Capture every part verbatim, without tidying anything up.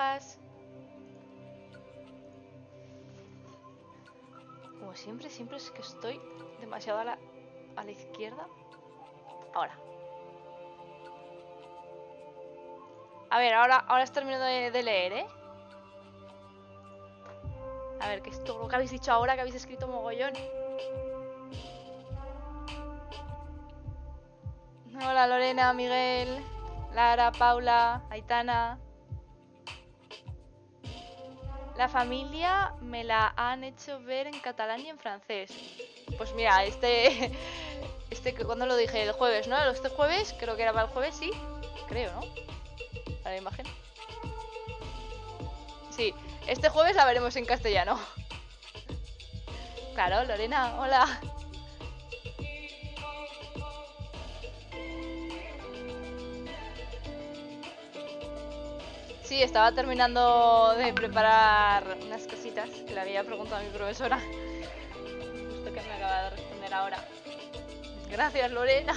hojas. Como siempre, siempre es que estoy demasiado a la, a la izquierda. Ahora. A ver, ahora, ahora es terminando de, de leer, ¿eh? A ver, que es todo lo que habéis dicho ahora, que habéis escrito mogollón. Hola Lorena, Miguel, Lara, Paula, Aitana. La familia me la han hecho ver en catalán y en francés. Pues mira, este... Este, ¿cuándo lo dije? El jueves, ¿no? Este jueves, creo que era para el jueves, sí. Creo, ¿no? Para la imagen. Sí, este jueves la veremos en castellano. Claro, Lorena, hola. Sí, estaba terminando de preparar unas cositas que le había preguntado a mi profesora. Justo que me acaba de responder ahora. Gracias, Lorena.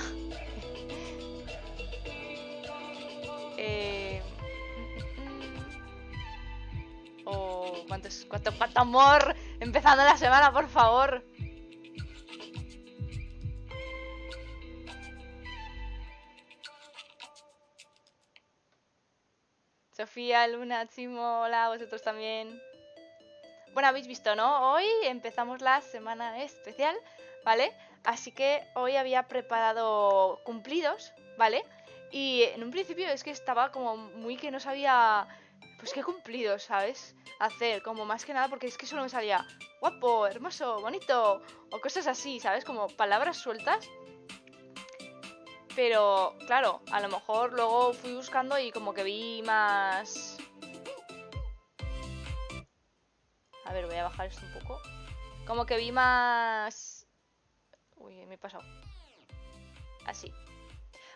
eh... Oh, cuánto, cuánto, cuánto amor. Empezando la semana, por favor. Sofía, Luna, Chimo, hola, vosotros también. Bueno, habéis visto, ¿no? Hoy empezamos la semana especial, ¿vale? Así que hoy había preparado cumplidos, ¿vale? Y en un principio es que estaba como muy que no sabía, pues qué cumplidos, ¿sabes? Hacer, como más que nada, porque es que solo me salía guapo, hermoso, bonito, o cosas así, ¿sabes? Como palabras sueltas. Pero, claro, a lo mejor luego fui buscando y como que vi más... A ver, voy a bajar esto un poco. Como que vi más... Uy, me he pasado. Así.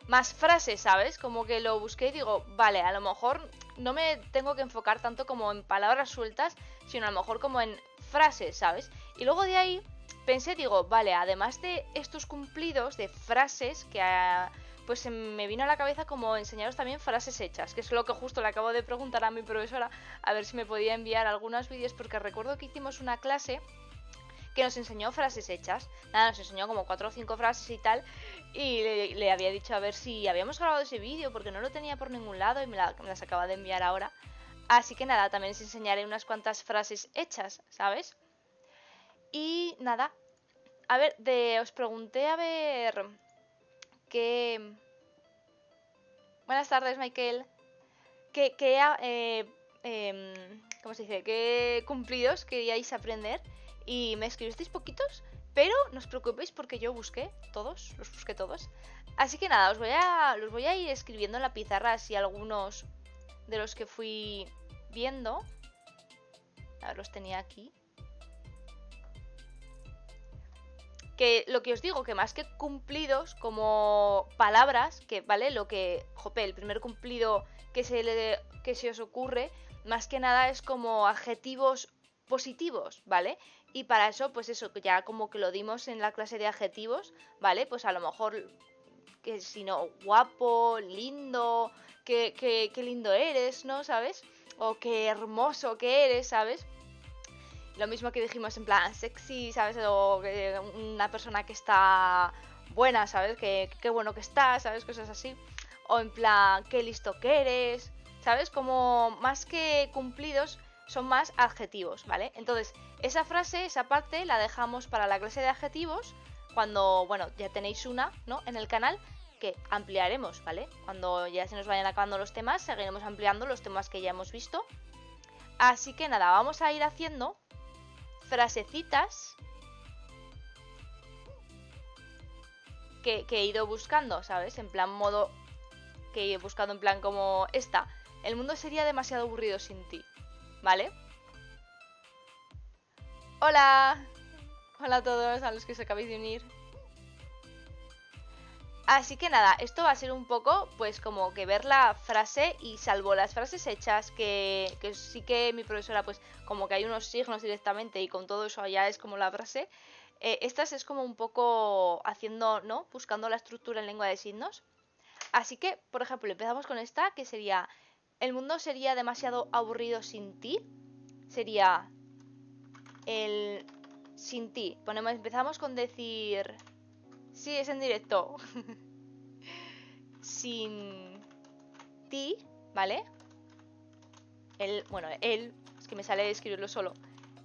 Más frases, ¿sabes? Como que lo busqué y digo, vale, a lo mejor no me tengo que enfocar tanto como en palabras sueltas, sino a lo mejor como en frases, ¿sabes? Y luego de ahí... Pensé, digo, vale, además de estos cumplidos de frases que ah, pues me vino a la cabeza como enseñaros también frases hechas, que es lo que justo le acabo de preguntar a mi profesora, a ver si me podía enviar algunos vídeos, porque recuerdo que hicimos una clase que nos enseñó frases hechas, nada, nos enseñó como cuatro o cinco frases y tal, y le, le había dicho a ver si habíamos grabado ese vídeo, porque no lo tenía por ningún lado y me, la, me las acaba de enviar ahora, así que nada, también os enseñaré unas cuantas frases hechas, ¿sabes? Y nada, a ver, de, os pregunté a ver que... Buenas tardes, Michael. Que, que, eh, eh, ¿cómo se dice? ¿Qué cumplidos queríais aprender? Y me escribisteis poquitos, pero no os preocupéis porque yo busqué todos, los busqué todos. Así que nada, os voy a, los voy a ir escribiendo en la pizarra así algunos de los que fui viendo. A ver, los tenía aquí. Que lo que os digo, que más que cumplidos, como palabras, que, ¿vale? Lo que, jope, el primer cumplido que se, le, que se os ocurre, más que nada es como adjetivos positivos, ¿vale? Y para eso, pues eso, ya como que lo dimos en la clase de adjetivos, ¿vale? Pues a lo mejor, que si no, guapo, lindo, que, que, que lindo eres, ¿no? ¿Sabes? O qué hermoso que eres, ¿sabes? Lo mismo que dijimos en plan sexy, ¿sabes? O que una persona que está buena, ¿sabes? Que qué bueno que está, ¿sabes? Cosas así. O en plan, qué listo que eres, ¿sabes? Como más que cumplidos, son más adjetivos, ¿vale? Entonces, esa frase, esa parte, la dejamos para la clase de adjetivos cuando, bueno, ya tenéis una, ¿no? En el canal que ampliaremos, ¿vale? Cuando ya se nos vayan acabando los temas, seguiremos ampliando los temas que ya hemos visto. Así que nada, vamos a ir haciendo... frasecitas que, que he ido buscando, ¿sabes? En plan modo que he buscado en plan como esta. El mundo sería demasiado aburrido sin ti, ¿vale? Hola, hola a todos a los que os acabéis de unir. Así que nada, esto va a ser un poco pues como que ver la frase y salvo las frases hechas que, que sí que mi profesora pues como que hay unos signos directamente y con todo eso ya es como la frase, eh, estas es como un poco haciendo, ¿no? Buscando la estructura en lengua de signos. Así que, por ejemplo, empezamos con esta que sería El mundo sería demasiado aburrido sin ti. Sería el sin ti. Ponemos, empezamos con decir... Sí, es en directo. Sin ti, ¿vale? El, bueno, el... Es que me sale escribirlo solo.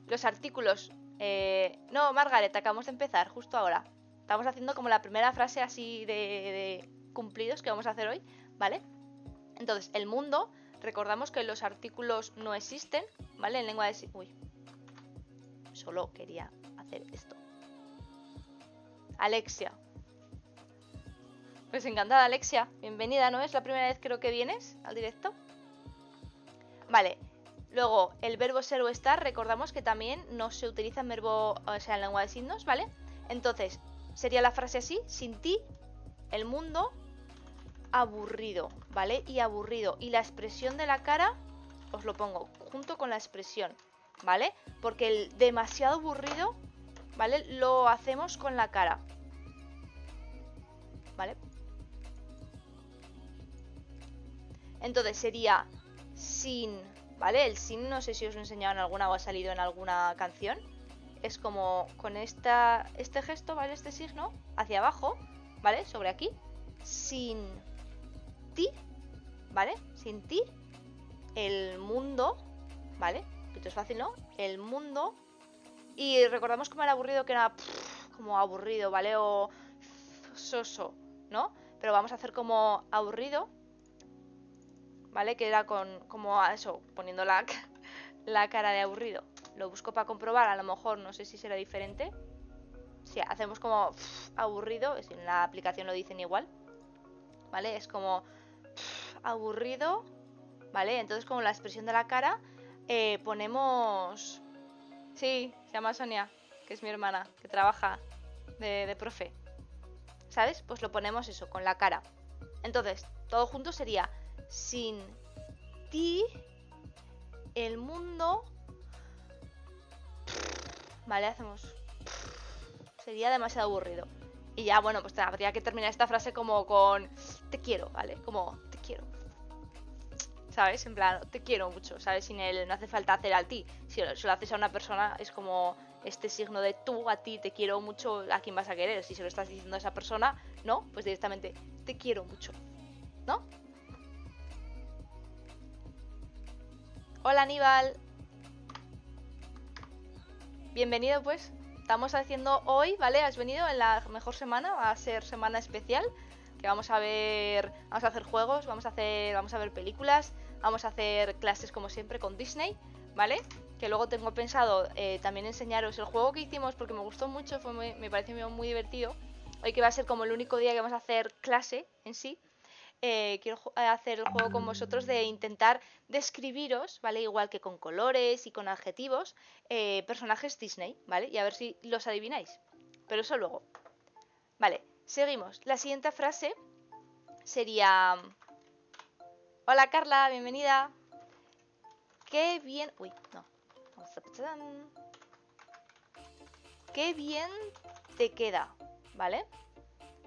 Los artículos... Eh, no, Margaret, acabamos de empezar, justo ahora. Estamos haciendo como la primera frase así de, de cumplidos que vamos a hacer hoy, ¿vale? Entonces, el mundo... Recordamos que los artículos no existen, ¿vale? En lengua de signos... Uy. Solo quería hacer esto. Alexia. Pues encantada, Alexia. Bienvenida, ¿no? Es la primera vez creo que vienes al directo. Vale. Luego, el verbo ser o estar, recordamos que también no se utiliza en verbo, o sea, en lengua de signos, ¿vale? Entonces, sería la frase así, sin ti, el mundo, aburrido, ¿vale? Y aburrido. Y la expresión de la cara, os lo pongo, junto con la expresión, ¿vale? Porque el demasiado aburrido, ¿vale? Lo hacemos con la cara, ¿vale? Entonces sería sin, ¿vale? El sin, no sé si os lo he enseñado en alguna o ha salido en alguna canción. Es como con esta, este gesto, ¿vale? Este signo hacia abajo, ¿vale? Sobre aquí. Sin ti, ¿vale? Sin ti, el mundo, ¿vale? Esto es fácil, ¿no? El mundo. Y recordamos como era aburrido, que era pff, como aburrido, ¿vale? O pff, soso, ¿no? Pero vamos a hacer como aburrido, ¿vale? Que era con, como eso, poniendo la, la cara de aburrido. Lo busco para comprobar, a lo mejor, no sé si será diferente. Si hacemos como pff, aburrido, en la aplicación lo dicen igual, ¿vale? Es como pff, aburrido, ¿vale? Entonces como la expresión de la cara eh, ponemos... Sí, se llama Sonia, que es mi hermana, que trabaja de, de profe, ¿sabes? Pues lo ponemos eso, con la cara. Entonces, todo junto sería sin ti, el mundo, ¿vale? Hacemos... Sería demasiado aburrido. Y ya, bueno, pues habría que terminar esta frase como con... Te quiero, ¿vale? Como, te quiero. ¿Sabes? En plan, te quiero mucho, ¿sabes? Sin él no hace falta hacer al ti. Si lo, si lo haces a una persona, es como este signo de tú, a ti, te quiero mucho, ¿a quién vas a querer? Si se lo estás diciendo a esa persona, no, pues directamente, te quiero mucho, ¿no? Hola, Aníbal. Bienvenido, pues. Estamos haciendo hoy, ¿vale? Has venido en la mejor semana, va a ser semana especial. Que vamos a ver, vamos a hacer juegos, vamos a hacer, vamos a ver películas, vamos a hacer clases como siempre con Disney, ¿vale? Que luego tengo pensado eh, también enseñaros el juego que hicimos porque me gustó mucho, fue muy, me pareció muy divertido. Hoy que va a ser como el único día que vamos a hacer clase en sí, eh, quiero hacer el juego con vosotros de intentar describiros, ¿vale? Igual que con colores y con adjetivos, eh, personajes Disney, ¿vale? Y a ver si los adivináis, pero eso luego, ¿vale? Seguimos. La siguiente frase sería... Hola Carla, bienvenida. Qué bien... Uy, no. Qué bien te queda, ¿vale?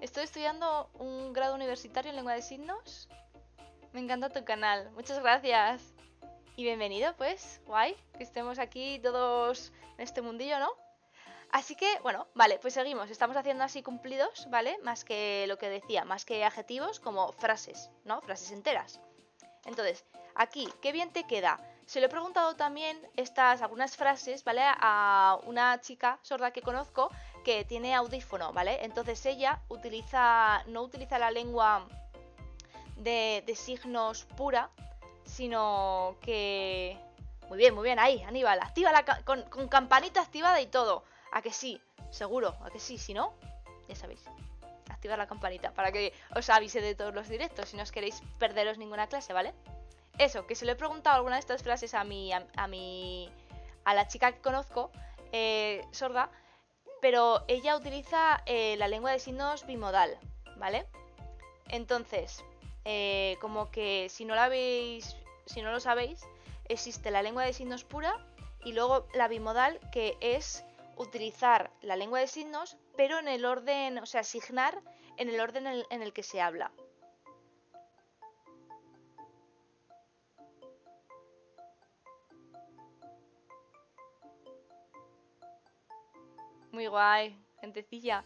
Estoy estudiando un grado universitario en lengua de signos. Me encanta tu canal. Muchas gracias. Y bienvenido, pues. Guay. Que estemos aquí todos en este mundillo, ¿no? Así que, bueno, vale, pues seguimos. Estamos haciendo así cumplidos, ¿vale? Más que lo que decía, más que adjetivos, como frases, ¿no? Frases enteras. Entonces, aquí, ¿qué bien te queda? Se lo he preguntado también estas, algunas frases, ¿vale? A una chica sorda que conozco que tiene audífono, ¿vale? Entonces ella utiliza, no utiliza la lengua de, de signos pura, sino que... Muy bien, muy bien, ahí, Aníbal, actívala con, con campanita activada y todo. ¿A que sí? Seguro, ¿a que sí? Si no, ya sabéis, activad la campanita para que os avise de todos los directos si no os queréis perderos ninguna clase, ¿vale? Eso, que se lo he preguntado alguna de estas frases a mi... a, a, mi, a la chica que conozco, eh, sorda, pero ella utiliza eh, la lengua de signos bimodal, ¿vale? Entonces, eh, como que si no la habéis... si no lo sabéis, existe la lengua de signos pura y luego la bimodal, que es... utilizar la lengua de signos, pero en el orden, o sea, asignar en el orden en el, en el que se habla. Muy guay, gentecilla.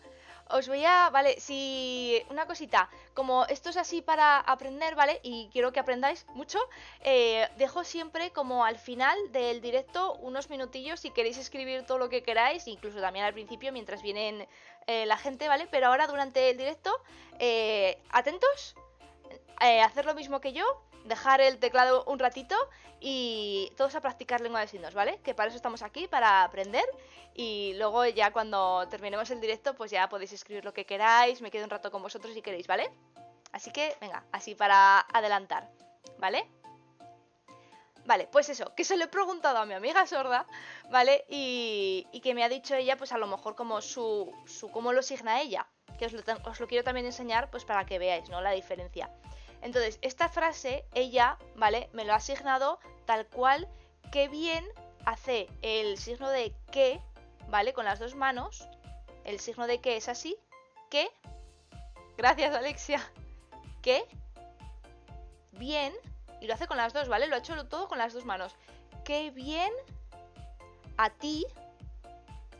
Os voy a... Vale, si... Una cosita. Como esto es así para aprender, ¿vale? Y quiero que aprendáis mucho. Eh, dejo siempre como al final del directo unos minutillos si queréis escribir todo lo que queráis. Incluso también al principio mientras vienen eh, la gente, ¿vale? Pero ahora durante el directo, eh, atentos. Eh, hacer lo mismo que yo. Dejar el teclado un ratito y todos a practicar lengua de signos, ¿vale? Que para eso estamos aquí, para aprender. Y luego ya cuando terminemos el directo, pues ya podéis escribir lo que queráis. Me quedo un rato con vosotros si queréis, ¿vale? Así que, venga, así para adelantar, ¿vale? Vale, pues eso, que se lo he preguntado a mi amiga sorda, ¿vale? Y, y que me ha dicho ella, pues a lo mejor como su, su cómo lo signa ella. Que os lo, os lo quiero también enseñar, pues para que veáis, ¿no? La diferencia. Entonces, esta frase, ella, ¿vale? Me lo ha asignado tal cual. Qué bien hace el signo de que, ¿vale? Con las dos manos. El signo de que es así. Que. Gracias, Alexia. Que. Bien. Y lo hace con las dos, ¿vale? Lo ha hecho todo con las dos manos. Qué bien a ti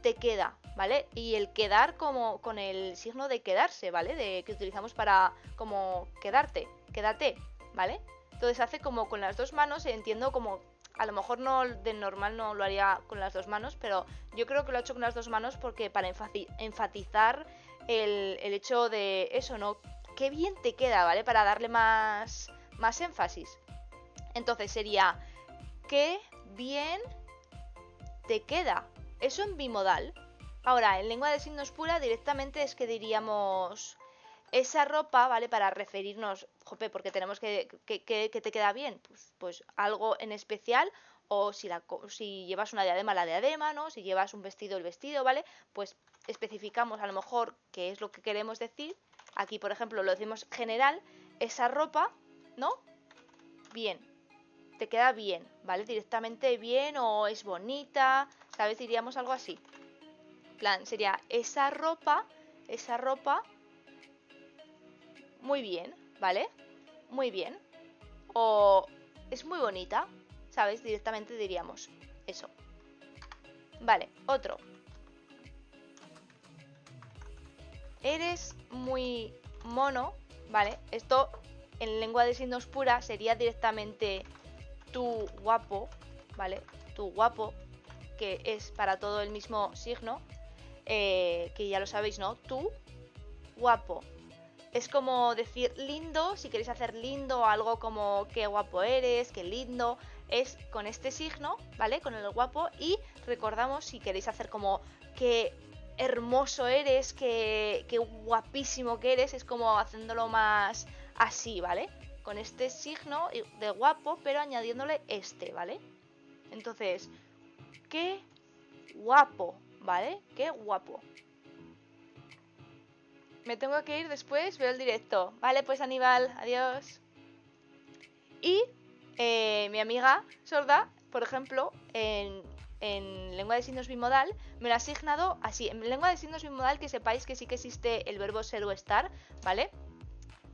te queda, ¿vale? Y el quedar como con el signo de quedarse, ¿vale? De que utilizamos para como quedarte. Quédate, ¿vale? Entonces hace como con las dos manos, entiendo como... A lo mejor no de normal no lo haría con las dos manos, pero yo creo que lo ha hecho con las dos manos porque para enfatizar el, el hecho de eso, ¿no? Qué bien te queda, ¿vale? Para darle más, más énfasis. Entonces sería... Qué bien te queda. Eso en bimodal. Ahora, en lengua de signos pura directamente es que diríamos... Esa ropa, ¿vale? Para referirnos, jope, porque tenemos que, que, que, que te queda bien, pues, pues algo en especial, o si, la, si llevas una diadema, la diadema, ¿no? Si llevas un vestido, el vestido, ¿vale? Pues especificamos a lo mejor qué es lo que queremos decir. Aquí, por ejemplo, lo decimos general, esa ropa, ¿no? Bien, te queda bien, ¿vale? Directamente bien o es bonita, ¿sabes? Diríamos algo así. Plan, sería esa ropa, esa ropa... Muy bien, ¿vale? Muy bien. O es muy bonita, ¿sabes? Directamente diríamos eso. Vale, otro. Eres muy mono, ¿vale? Esto en lengua de signos pura sería directamente tú guapo, ¿vale? Tú guapo, que es para todo el mismo signo, eh, que ya lo sabéis, ¿no? Tú guapo. Es como decir lindo, si queréis hacer lindo algo como qué guapo eres, qué lindo, es con este signo, ¿vale? Con el guapo y recordamos si queréis hacer como qué hermoso eres, qué, qué guapísimo que eres, es como haciéndolo más así, ¿vale? Con este signo de guapo pero añadiéndole este, ¿vale? Entonces, qué guapo, ¿vale? Qué guapo. Me tengo que ir después, veo el directo. Vale, pues Aníbal, adiós. Y eh, mi amiga sorda, por ejemplo, en, en lengua de signos bimodal, me lo ha asignado así. En lengua de signos bimodal, que sepáis que sí que existe el verbo ser o estar, ¿vale?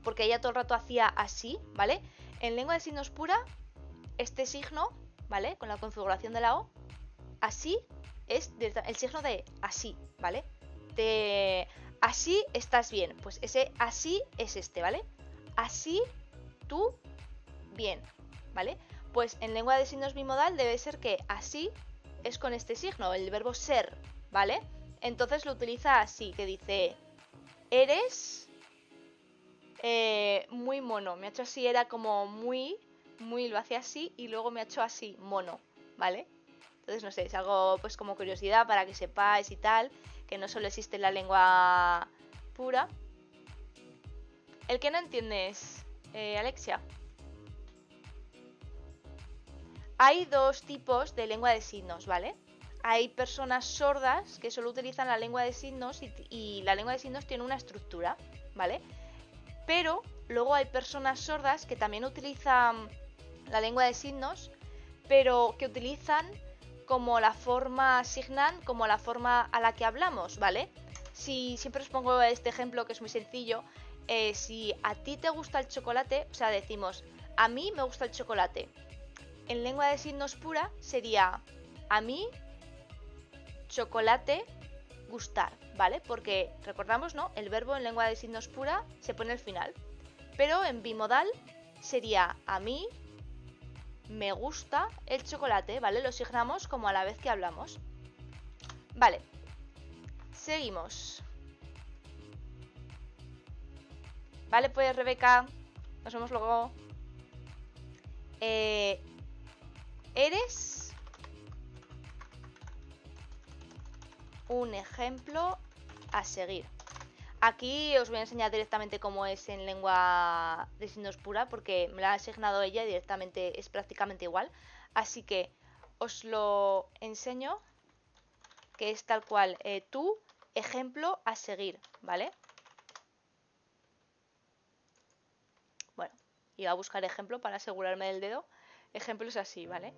Porque ella todo el rato hacía así, ¿vale? En lengua de signos pura, este signo, ¿vale? Con la configuración de la O, así es el signo de así, ¿vale? De... Así estás bien, pues ese así es este, ¿vale? Así, tú, bien, ¿vale? Pues en lengua de signos bimodal debe ser que así es con este signo, el verbo ser, ¿vale? Entonces lo utiliza así, que dice, eres eh, muy mono. Me ha hecho así, era como muy, muy, lo hacía así y luego me ha hecho así, mono, ¿vale? Entonces, no sé, es algo pues como curiosidad para que sepáis y tal... Que no solo existe en la lengua pura. El que no entiendes, eh, Alexia. Hay dos tipos de lengua de signos, ¿vale? Hay personas sordas que solo utilizan la lengua de signos y, y la lengua de signos tiene una estructura, ¿vale? Pero luego hay personas sordas que también utilizan la lengua de signos, pero que utilizan... como la forma signan, como la forma a la que hablamos, ¿vale? Si siempre os pongo este ejemplo que es muy sencillo, eh, si a ti te gusta el chocolate, o sea, decimos, a mí me gusta el chocolate. En lengua de signos pura sería, a mí, chocolate, gustar, ¿vale? Porque, recordamos, ¿no? El verbo en lengua de signos pura se pone al final. Pero en bimodal sería a mí me gusta el chocolate, ¿vale? Lo signamos como a la vez que hablamos. Vale, seguimos. Vale, pues Rebeca, nos vemos luego. Eh, eres un ejemplo a seguir. Aquí os voy a enseñar directamente cómo es en lengua de signos pura, porque me la ha asignado ella y directamente es prácticamente igual. Así que os lo enseño, que es tal cual, eh, tu ejemplo a seguir, ¿vale? Bueno, iba a buscar ejemplo para asegurarme del dedo. Ejemplo es así, ¿vale?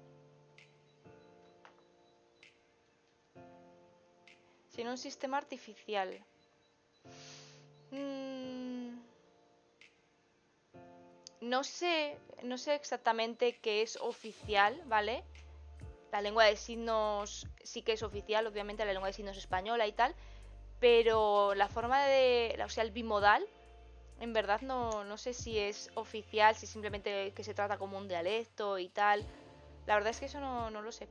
Sin un sistema artificial. No sé, no sé exactamente qué es oficial, ¿vale? La lengua de signos sí que es oficial, obviamente, la lengua de signos española y tal, pero la forma de, o sea, el bimodal, en verdad no, no sé si es oficial, si simplemente que se trata como un dialecto y tal. La verdad es que eso no, no lo sé.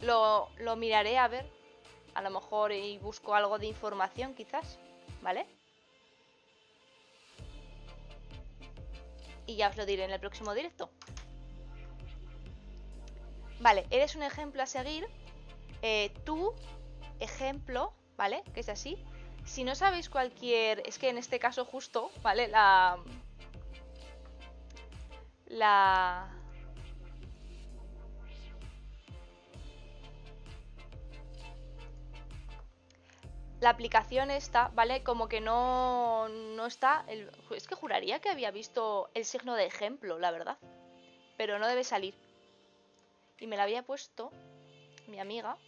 Lo, lo miraré a ver, a lo mejor y busco algo de información quizás, ¿vale? Y ya os lo diré en el próximo directo. Vale, eres un ejemplo a seguir, eh, tú, ejemplo, ¿vale? Que es así. Si no sabéis cualquier, es que en este caso justo, ¿vale? La... La... La aplicación esta, ¿vale? Como que no, no está... El, es que juraría que había visto el signo de ejemplo, la verdad. Pero no debe salir. Y me la había puesto mi amiga.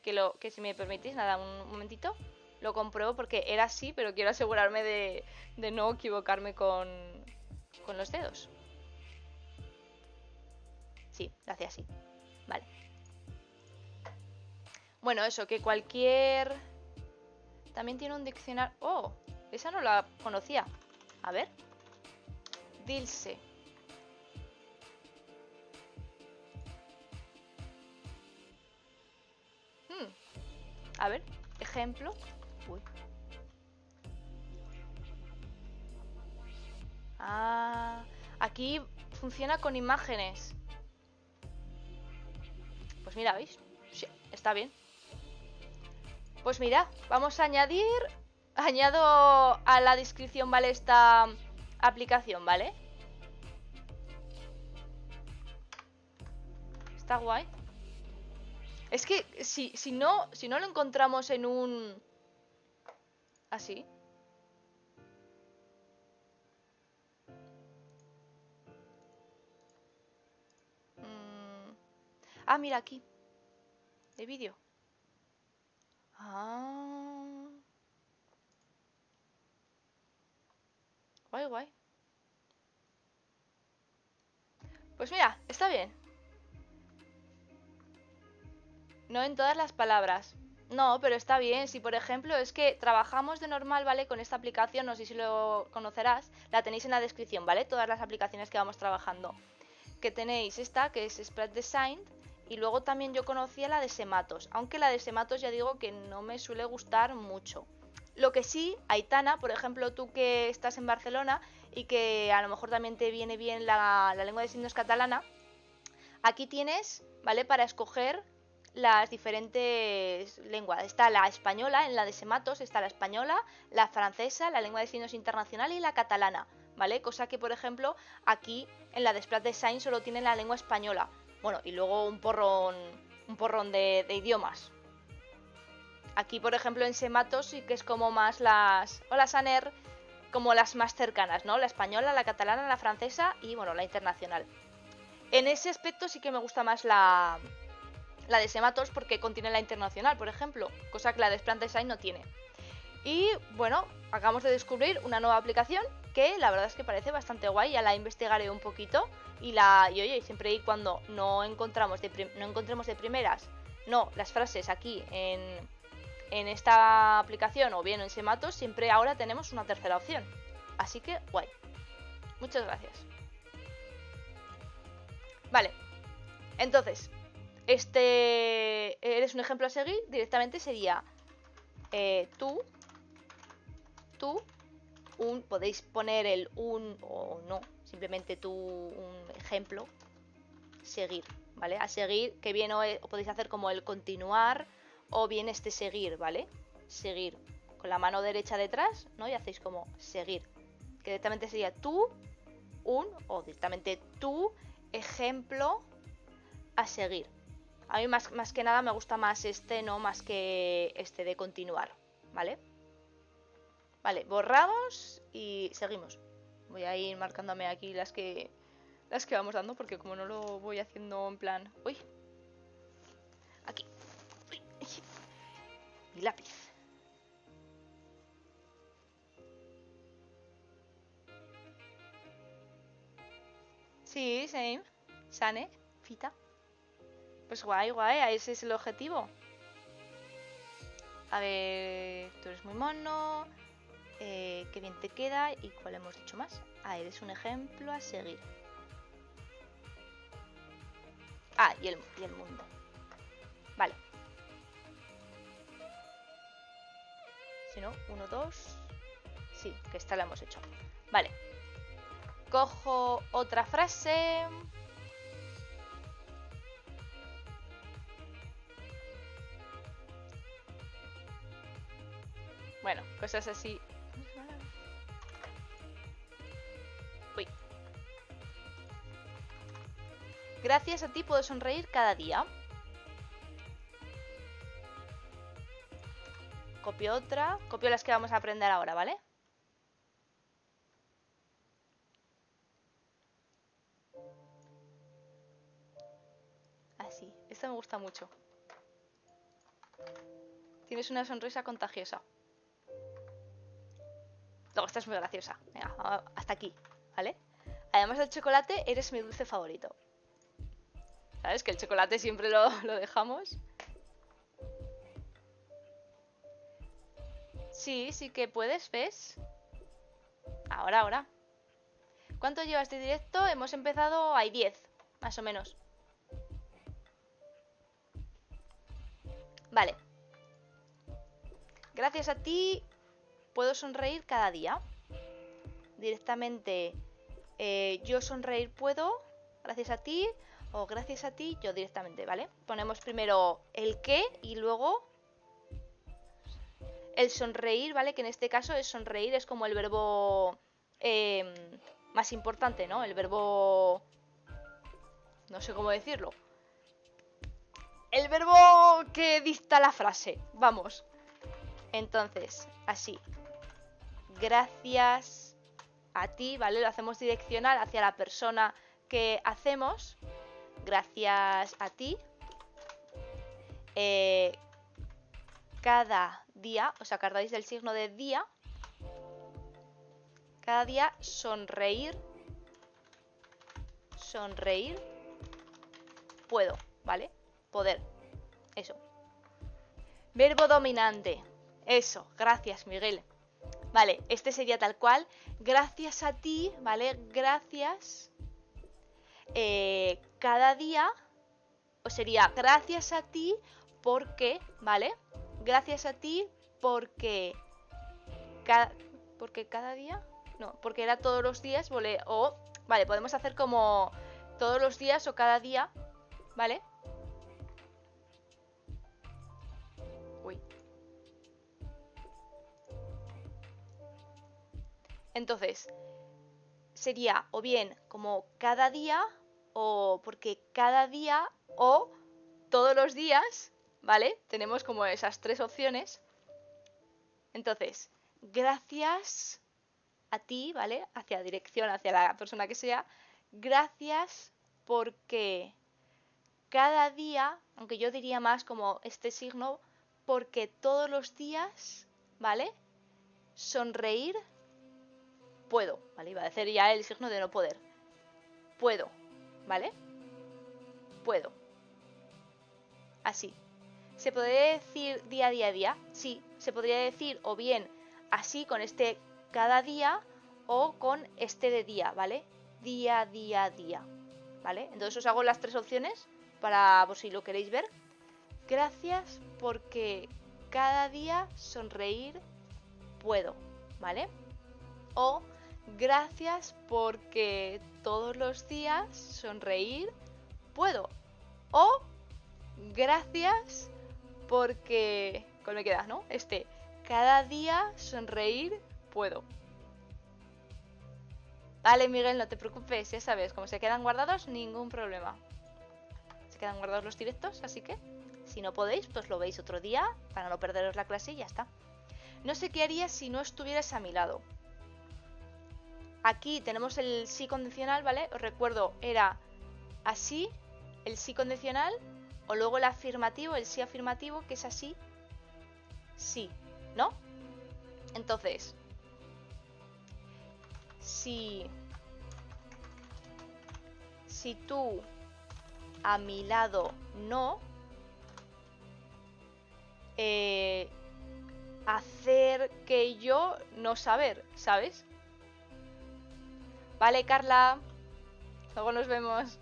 Que, lo, que si me permitís, nada, un momentito. Lo compruebo porque era así, pero quiero asegurarme de, de no equivocarme con, con los dedos. Sí, lo hacía así. Vale. Bueno, eso, que cualquier... También tiene un diccionario... ¡Oh! Esa no la conocía. A ver. Dilse. Hmm. A ver, ejemplo. Uy. Ah, aquí funciona con imágenes. Pues mira, ¿veis? Sí, está bien. Pues mira, vamos a añadir... Añado a la descripción, ¿vale? Esta aplicación, ¿vale? Está guay. Es que si, si no, si no lo encontramos en un... Así. Ah, mira aquí. De vídeo. Ah. Guay, guay. Pues mira, está bien. No en todas las palabras. No, pero está bien. Si por ejemplo es que trabajamos de normal, ¿vale? Con esta aplicación, no sé si lo conocerás. La tenéis en la descripción, ¿vale? Todas las aplicaciones que vamos trabajando. Que tenéis esta, que es Spread Sign. Y luego también yo conocía la de Sematos, aunque la de Sematos ya digo que no me suele gustar mucho. Lo que sí, Aitana, por ejemplo, tú que estás en Barcelona y que a lo mejor también te viene bien la, la lengua de signos catalana, aquí tienes, ¿vale? Para escoger las diferentes lenguas. Está la española, en la de Sematos está la española, la francesa, la lengua de signos internacional y la catalana, ¿vale? Cosa que, por ejemplo, aquí en la de Spread Sign solo tienen la lengua española. Bueno, y luego un porrón, un porrón de, de idiomas. Aquí, por ejemplo, en Sematos sí que es como más las... Hola, Saner. Como las más cercanas, ¿no? La española, la catalana, la francesa y, bueno, la internacional. En ese aspecto sí que me gusta más la, la de Sematos porque contiene la internacional, por ejemplo. Cosa que la de Spread Sign no tiene. Y, bueno, acabamos de descubrir una nueva aplicación que la verdad es que parece bastante guay, ya la investigaré un poquito y la y oye, siempre y cuando no encontramos de prim... no encontremos de primeras, no, las frases aquí en, en esta aplicación o bien en Sematos, siempre ahora tenemos una tercera opción, así que guay. Muchas gracias. Vale, entonces, este eres un ejemplo a seguir, directamente sería eh, tú, tú, un, podéis poner el un o no, simplemente tú, un ejemplo, seguir, ¿vale? A seguir, que bien o, o podéis hacer como el continuar o bien este seguir, ¿vale? Seguir, con la mano derecha detrás, ¿no? Y hacéis como seguir, que directamente sería tú, un o directamente tú, ejemplo a seguir. A mí más, más que nada me gusta más este, no más que este de continuar, ¿vale? Vale, borramos y seguimos. Voy a ir marcándome aquí las que las que vamos dando, porque como no lo voy haciendo en plan... Uy, aquí. Uy. Mi lápiz. Sí, same, sane, fita. Pues guay, guay, ese es el objetivo. A ver, tú eres muy mono, eh, qué bien te queda, y cuál hemos dicho más. Ah, eres un ejemplo a seguir. Ah, y el, y el mundo. Vale. Si no, uno, dos. Sí, que esta la hemos hecho. Vale. Cojo otra frase. Bueno, cosas así. Uy. Gracias a ti puedo sonreír cada día. Copio otra. Copio las que vamos a aprender ahora, ¿vale? Esta me gusta mucho. Tienes una sonrisa contagiosa. Luego, esta es muy graciosa. Venga, hasta aquí, ¿vale? Además del chocolate, eres mi dulce favorito. ¿Sabes? Que el chocolate siempre lo, lo dejamos. Sí, sí que puedes, ¿ves? Ahora, ahora. ¿Cuánto llevas de directo? Hemos empezado... Hay diez, más o menos. Vale. Gracias a ti puedo sonreír cada día. Directamente eh, yo sonreír puedo, gracias a ti, o gracias a ti yo directamente, ¿vale? Ponemos primero el qué y luego el sonreír, ¿vale? Que en este caso el sonreír es como el verbo eh, más importante, ¿no? El verbo... no sé cómo decirlo. El verbo que dicta la frase. Vamos. Entonces, así. Gracias a ti, ¿vale? Lo hacemos direccional hacia la persona que hacemos. Gracias a ti. Eh, cada día, os acordáis del signo de día. Cada día sonreír. Sonreír. Puedo, ¿vale? Poder, eso. Verbo dominante, eso, gracias Miguel. Vale, este sería tal cual. Gracias a ti, ¿vale? Gracias eh, cada día, o sería gracias a ti porque, ¿vale? Gracias a ti porque cada, porque cada día, no, porque era todos los días, ¿vale? O, vale, podemos hacer como todos los días o cada día, ¿vale? Entonces, sería o bien como cada día, o porque cada día, o todos los días, ¿vale? Tenemos como esas tres opciones. Entonces, gracias a ti, ¿vale? Hacia dirección, hacia la persona que sea. Gracias porque cada día, aunque yo diría más como este signo, porque todos los días, ¿vale? Sonreír. puedo, ¿vale? Iba a decir ya el signo de no poder. Puedo, ¿vale? Puedo. Así. ¿Se podría decir día a día a día? Sí, se podría decir o bien así con este cada día o con este de día, ¿vale? Día, día, día, ¿vale? Entonces os hago las tres opciones para por si lo queréis ver. Gracias porque cada día sonreír puedo, ¿vale? O gracias porque todos los días sonreír puedo. O gracias porque... ¿Cuál me queda, no? Este. Cada día sonreír puedo. Vale, Miguel, no te preocupes, ya sabes, como se quedan guardados, ningún problema. Se quedan guardados los directos, así que si no podéis, pues lo veis otro día para no perderos la clase y ya está. No sé qué haría si no estuvieras a mi lado. Aquí tenemos el sí condicional, ¿vale? Os recuerdo, era así, el sí condicional, o luego el afirmativo, el sí afirmativo, que es así, sí, ¿no? Entonces, si, si tú a mi lado no, eh, hacer que yo no saber, ¿sabes? Vale, Carla, luego nos vemos.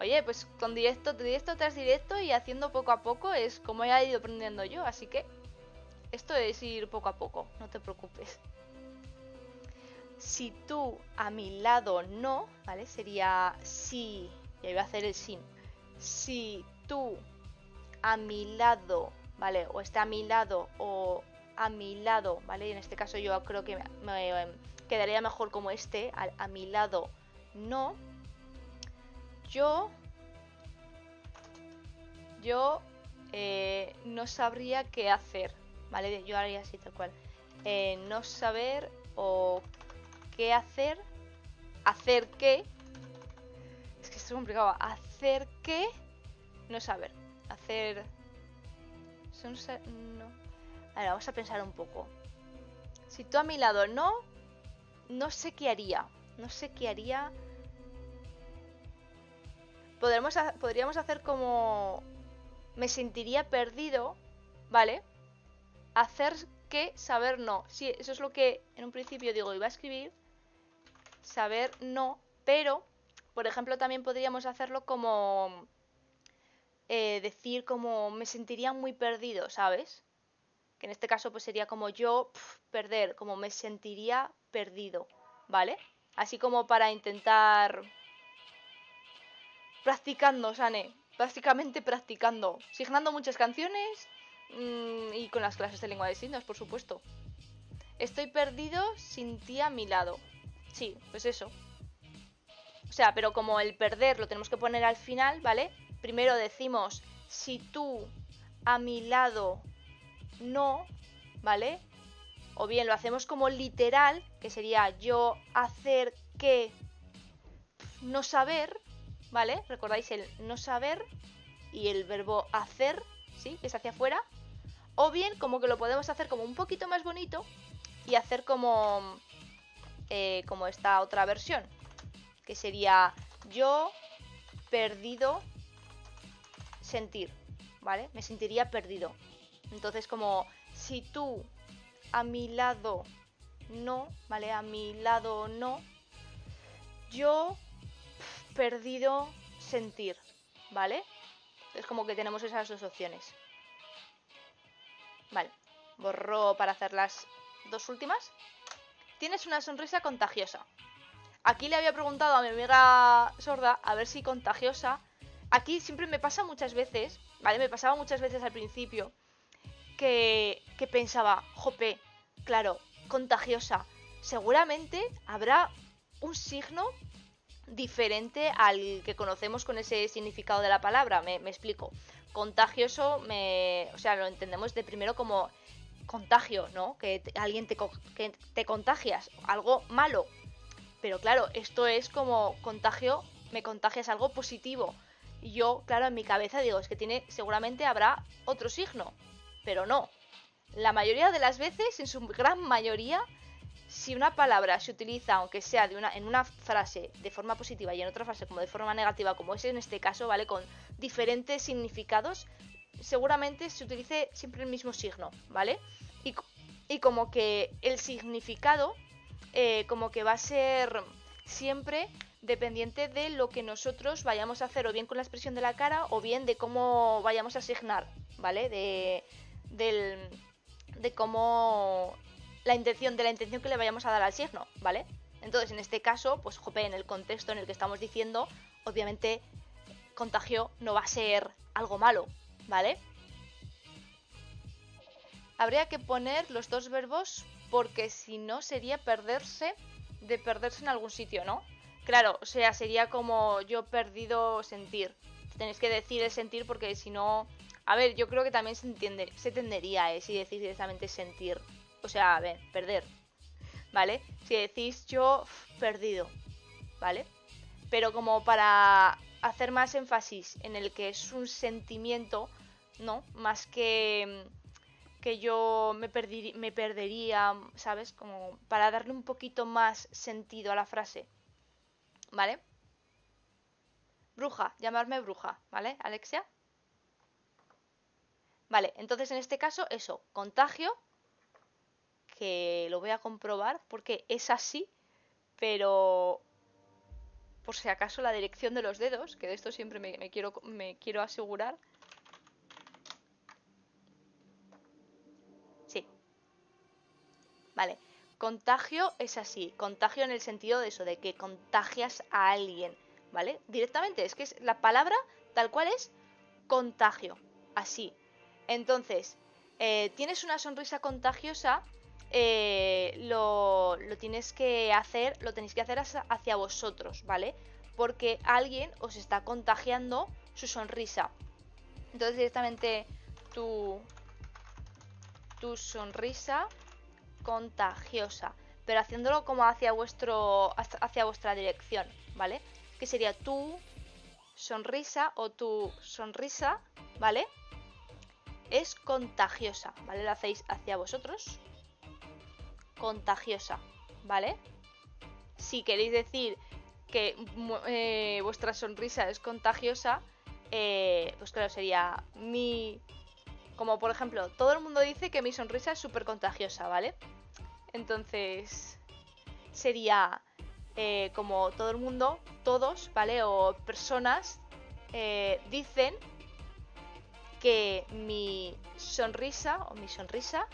Oye, pues con directo, directo tras directo y haciendo poco a poco es como he ido aprendiendo yo, así que esto es ir poco a poco, no te preocupes. Si tú a mi lado no, ¿vale? Sería si, y ahí voy a hacer el sin. Si tú a mi lado, ¿vale? O está a mi lado o a mi lado, ¿vale? Y en este caso yo creo que me, me, me quedaría mejor como este, a, a mi lado no. Yo, yo eh, no sabría qué hacer, ¿vale? Yo haría así tal cual. Eh, no saber o qué hacer, hacer qué, es que esto es complicado, hacer qué, no saber, hacer, no. Ahora vamos a pensar un poco. Si tú a mi lado no, no sé qué haría, no sé qué haría. Podremos, podríamos hacer como me sentiría perdido, ¿vale? Hacer que saber no. Sí, eso es lo que en un principio digo, iba a escribir saber no, pero por ejemplo también podríamos hacerlo como eh, decir como me sentiría muy perdido, ¿sabes? Que en este caso pues sería como yo pf, perder, como me sentiría perdido, ¿vale? Así como para intentar... Practicando, Sane, básicamente practicando, signando muchas canciones mmm, y con las clases de lengua de signos, por supuesto. Estoy perdido sin ti a mi lado. Sí, pues eso. O sea, pero como el perder lo tenemos que poner al final, ¿vale? Primero decimos, si tú a mi lado no, ¿vale? O bien lo hacemos como literal, que sería yo hacer que no saber... ¿Vale? Recordáis el no saber y el verbo hacer, ¿sí? Que es hacia afuera. O bien como que lo podemos hacer como un poquito más bonito y hacer como, eh, como esta otra versión. Que sería yo perdido sentir, ¿vale? Me sentiría perdido. Entonces como si tú a mi lado no, ¿vale? A mi lado no, yo... perdido sentir, ¿vale? Es como que tenemos esas dos opciones. Vale, borro para hacer las dos últimas. Tienes una sonrisa contagiosa. Aquí le había preguntado a mi amiga sorda a ver si contagiosa. Aquí siempre me pasa muchas veces, ¿vale? Me pasaba muchas veces al principio que, que pensaba, jope, claro, contagiosa. Seguramente habrá un signo diferente al que conocemos con ese significado de la palabra, me, me explico. Contagioso, me, o sea, lo entendemos de primero como contagio, ¿no? Que te, alguien te, que te contagias, algo malo. Pero claro, esto es como contagio, me contagias algo positivo. Y yo, claro, en mi cabeza digo, es que tiene, seguramente habrá otro signo, pero no. La mayoría de las veces, en su gran mayoría, Si una palabra se utiliza, aunque sea de una, en una frase de forma positiva y en otra frase como de forma negativa, como es en este caso, ¿vale? Con diferentes significados, seguramente se utilice siempre el mismo signo, ¿vale? Y, y como que el significado eh, como que va a ser siempre dependiente de lo que nosotros vayamos a hacer, o bien con la expresión de la cara, o bien de cómo vayamos a asignar, ¿vale? De, del, de cómo... la intención, de la intención que le vayamos a dar al signo, ¿vale? Entonces, en este caso, pues, jope, en el contexto en el que estamos diciendo, obviamente, contagio no va a ser algo malo, ¿vale? Habría que poner los dos verbos porque si no sería perderse, de perderse en algún sitio, ¿no? Claro, o sea, sería como yo perdido sentir. Tenéis que decir el sentir porque si no... A ver, yo creo que también se entiende, se tendería, ¿eh? Si decís directamente sentir... O sea, a ver, perder, ¿vale? Si decís yo perdido, ¿vale? Pero como para hacer más énfasis en el que es un sentimiento, ¿no? Más que que yo me, perdi, me perdería, ¿sabes? Como para darle un poquito más sentido a la frase, ¿vale? Bruja, llamarme bruja, ¿vale, Alexia? Vale, entonces en este caso, eso, contagio... que lo voy a comprobar porque es así, pero por si acaso la dirección de los dedos, que de esto siempre me, me, quiero, me quiero asegurar. Sí. Vale, contagio es así, contagio en el sentido de eso, de que contagias a alguien, ¿vale? Directamente, es que es la palabra tal cual es contagio, así. Entonces, eh, tienes una sonrisa contagiosa... Eh, lo, lo tienes que hacer, lo tenéis que hacer hacia vosotros, ¿vale? Porque alguien os está contagiando su sonrisa. Entonces directamente tu, tu sonrisa contagiosa, pero haciéndolo como hacia vuestro, hacia vuestra dirección, ¿vale? Que sería tu sonrisa o tu sonrisa, ¿vale? Es contagiosa, ¿vale? Lo hacéis hacia vosotros. Contagiosa, ¿vale? Si queréis decir que eh, vuestra sonrisa es contagiosa, eh, pues claro, sería mi... Como por ejemplo, todo el mundo dice que mi sonrisa es súper contagiosa, ¿vale? Entonces sería eh, como todo el mundo, todos, ¿vale? O personas eh, dicen que mi sonrisa o mi sonrisa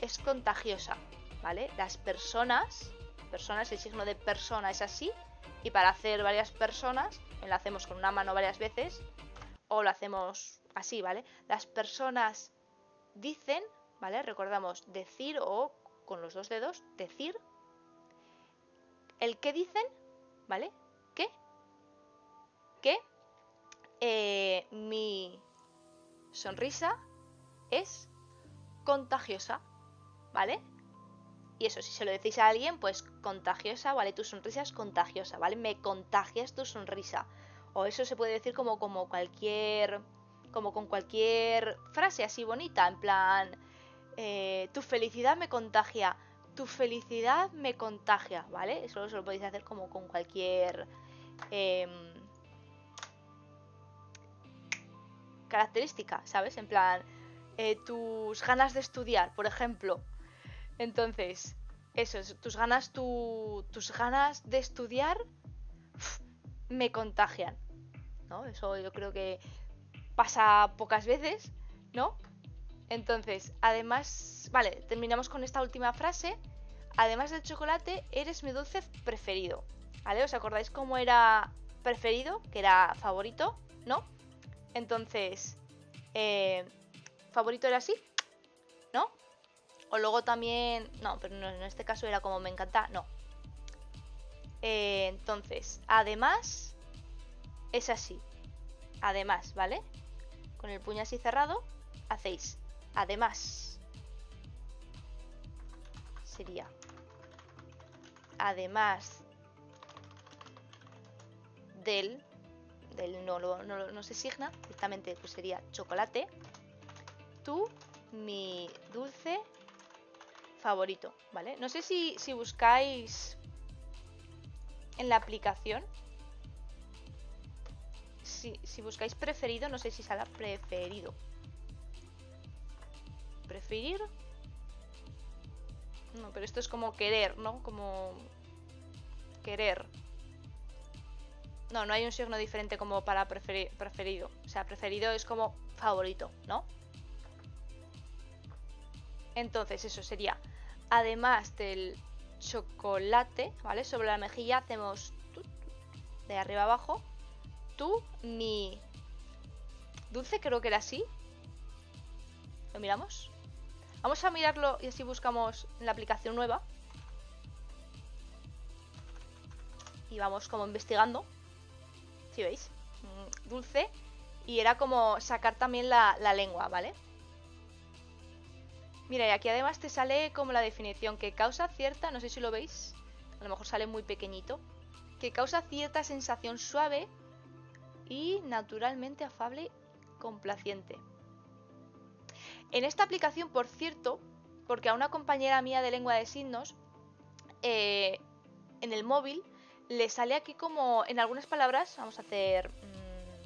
es contagiosa, ¿vale? Las personas, personas, el signo de persona es así, y para hacer varias personas, lo hacemos con una mano varias veces, o lo hacemos así, ¿vale? Las personas dicen, ¿vale? Recordamos decir o con los dos dedos, decir. El qué dicen, ¿vale? ¿Qué? ¿Qué? Eh, mi sonrisa es contagiosa, ¿vale? Y eso, si se lo decís a alguien, pues contagiosa, ¿vale? Tu sonrisa es contagiosa, ¿vale? Me contagias tu sonrisa. O eso se puede decir como, como cualquier... Como con cualquier frase así bonita, en plan... Eh, tu felicidad me contagia. Tu felicidad me contagia, ¿vale? Eso se lo podéis hacer como con cualquier... Eh, característica, ¿sabes? En plan... Eh, tus ganas de estudiar, por ejemplo... Entonces, eso, tus ganas, tu, tus ganas de estudiar uf, me contagian, ¿no? Eso yo creo que pasa pocas veces, ¿no? Entonces, además, vale, terminamos con esta última frase. Además del chocolate, eres mi dulce preferido, ¿vale? ¿Os acordáis cómo era preferido? Que era favorito, ¿no? Entonces, eh, favorito era así, ¿no? O luego también... No, pero no, en este caso era como me encanta. No. Eh, entonces, además... Es así. Además, ¿vale? Con el puño así cerrado, hacéis. Además. Sería. Además. Del... Del no, no, no, no se signa. Directamente pues sería chocolate. Tú, mi dulce... favorito, ¿vale? No sé si, si buscáis en la aplicación, si, si buscáis preferido, no sé si sale preferido. Preferir. No, pero esto es como querer, ¿no? Como... querer. No, no hay un signo diferente como para preferi- preferido. O sea, preferido es como favorito, ¿no? Entonces eso sería, además del chocolate, ¿vale? Sobre la mejilla hacemos tu, tu, de arriba abajo. Tú, mi... dulce, creo que era así. ¿Lo miramos? Vamos a mirarlo y así buscamos en la aplicación nueva. Y vamos como investigando. ¿Sí veis? Mm, dulce. Y era como sacar también la, la lengua, ¿vale? Mira, y aquí además te sale como la definición que causa cierta, no sé si lo veis, a lo mejor sale muy pequeñito, que causa cierta sensación suave y naturalmente afable y complaciente. En esta aplicación, por cierto, porque a una compañera mía de lengua de signos, eh, en el móvil, le sale aquí como en algunas palabras, vamos a hacer... Mmm,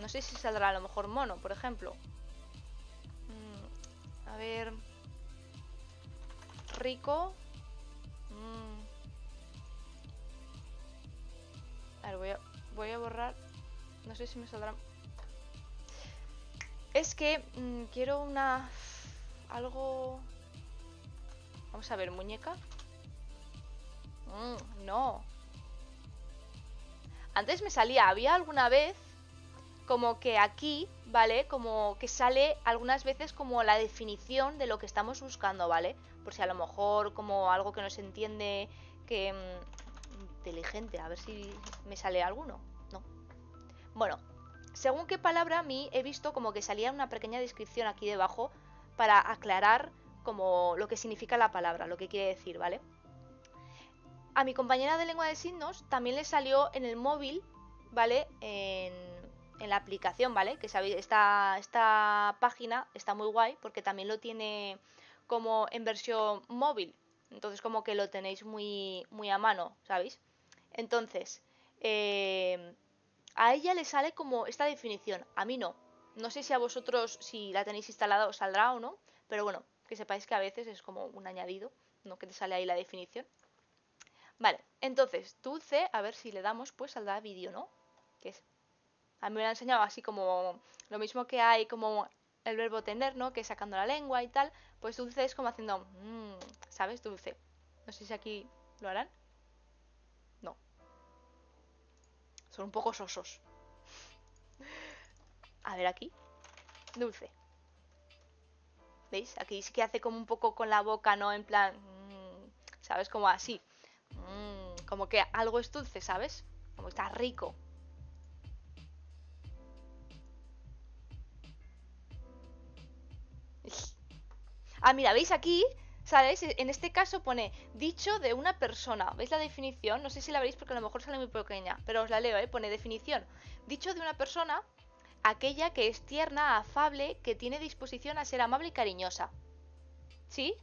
no sé si saldrá a lo mejor mono, por ejemplo. A ver... rico... Mm. A ver, voy a, voy a borrar... No sé si me saldrá... Es que mm, quiero una... algo... Vamos a ver, muñeca... Mm, no... Antes me salía, había alguna vez... como que aquí, ¿vale? Como que sale algunas veces como la definición de lo que estamos buscando, ¿vale? Por si a lo mejor como algo que no se entiende, que... inteligente, a ver si me sale alguno. No. Bueno, según qué palabra a mí he visto como que salía una pequeña descripción aquí debajo para aclarar como lo que significa la palabra, lo que quiere decir, ¿vale? A mi compañera de lengua de signos también le salió en el móvil, ¿vale? En... en la aplicación, ¿vale? Que sabéis, esta, esta página está muy guay porque también lo tiene como en versión móvil. Entonces como que lo tenéis muy, muy a mano, ¿sabéis? Entonces, eh, a ella le sale como esta definición, a mí no. No sé si a vosotros, si la tenéis instalada, os saldrá o no, pero bueno, que sepáis que a veces es como un añadido, ¿no? Que te sale ahí la definición. Vale, entonces, dulce, a ver si le damos, pues saldrá vídeo, ¿no? Que es... A mí me lo han enseñado así como lo mismo que hay como el verbo tener, ¿no? Que sacando la lengua y tal. Pues dulce es como haciendo, mmm, ¿sabes? Dulce. No sé si aquí lo harán. No. Son un poco sosos. A ver aquí. Dulce. ¿Veis? Aquí sí que hace como un poco con la boca, ¿no? En plan, mmm, ¿sabes? Como así. Mmm, como que algo es dulce, ¿sabes? Como está rico. Ah, mira, ¿veis aquí? ¿Sabéis? En este caso pone dicho de una persona. ¿Veis la definición? No sé si la veréis porque a lo mejor sale muy pequeña, pero os la leo, ¿eh? Pone definición. Dicho de una persona, aquella que es tierna, afable, que tiene disposición a ser amable y cariñosa. ¿Sí?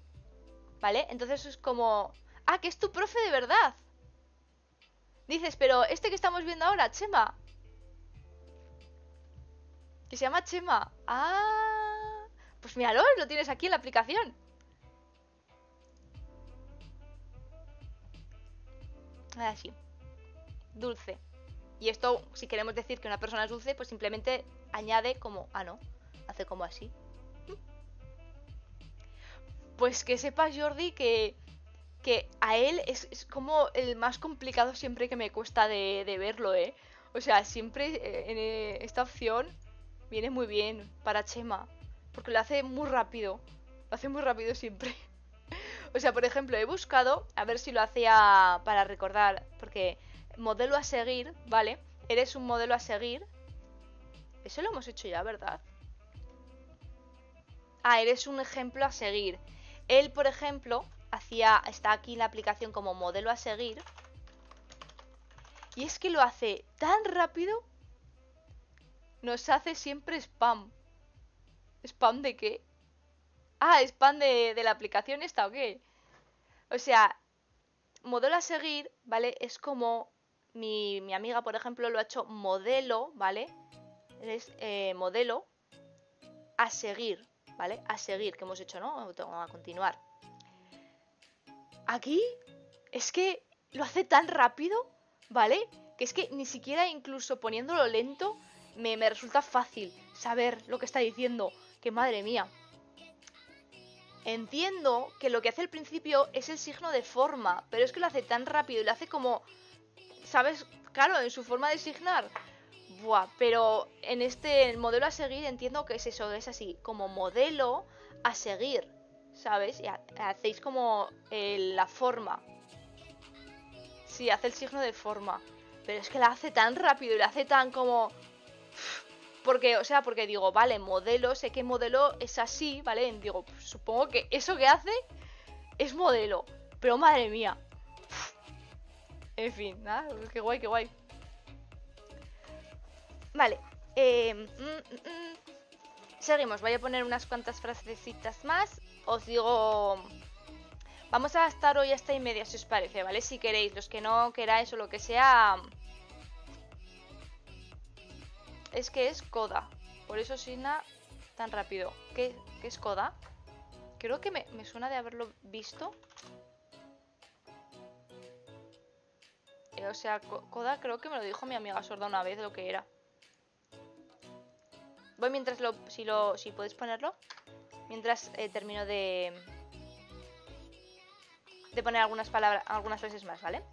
¿Vale? Entonces es como... ¡Ah, que es tu profe de verdad! Dices, pero este que estamos viendo ahora, Chema. Que se llama Chema. ¡Ah! Pues míralo, lo tienes aquí en la aplicación. Ahora sí. Dulce. Y esto, si queremos decir que una persona es dulce, pues simplemente añade como... Ah, no. Hace como así. Pues que sepas, Jordi, que, que a él es, es como el más complicado siempre que me cuesta de, de verlo, ¿eh? O sea, siempre en esta opción viene muy bien para Chema. Porque lo hace muy rápido. Lo hace muy rápido siempre. O sea, por ejemplo, he buscado... A ver si lo hacía para recordar. Porque modelo a seguir, ¿vale? Eres un modelo a seguir. Eso lo hemos hecho ya, ¿verdad? Ah, eres un ejemplo a seguir. Él, por ejemplo, hacía... Está aquí en la aplicación como modelo a seguir. Y es que lo hace tan rápido. Nos hace siempre spam. ¿Spam de qué? ah, spam de, de la aplicación esta o qué. O sea, modelo a seguir, ¿vale? Es como mi, mi amiga, por ejemplo, lo ha hecho modelo, ¿vale? Es eh, modelo a seguir, ¿vale? A seguir, que hemos hecho, ¿no? A continuar. Aquí es que lo hace tan rápido, ¿vale? Que es que ni siquiera incluso poniéndolo lento me, me resulta fácil saber lo que está diciendo. Que madre mía. Entiendo que lo que hace al principio es el signo de forma, pero es que lo hace tan rápido y lo hace como, ¿sabes? Claro, en su forma de signar. Buah, pero en este modelo a seguir entiendo que es eso, es así, como modelo a seguir, ¿sabes? Y ha hacéis como eh, la forma. Sí, hace el signo de forma, pero es que la hace tan rápido y la hace tan como... Porque, o sea, porque digo, vale, modelo, sé que modelo es así, ¿vale? Digo, pues, supongo que eso que hace es modelo. Pero madre mía. En fin, nada, ¿eh? Qué guay, qué guay. Vale. Eh, mm, mm. Seguimos, voy a poner unas cuantas frasecitas más. Os digo... Vamos a estar hoy hasta y media, si os parece, ¿vale? Si queréis, los que no queráis o lo que sea... Es que es coda, por eso signa tan rápido. ¿Qué, qué es coda? Creo que me, me suena de haberlo visto. O sea, coda creo que me lo dijo mi amiga sorda una vez lo que era. Voy mientras lo... Si, lo, si podéis ponerlo. Mientras eh, termino de... De poner algunas palabras, algunas frases más, ¿vale?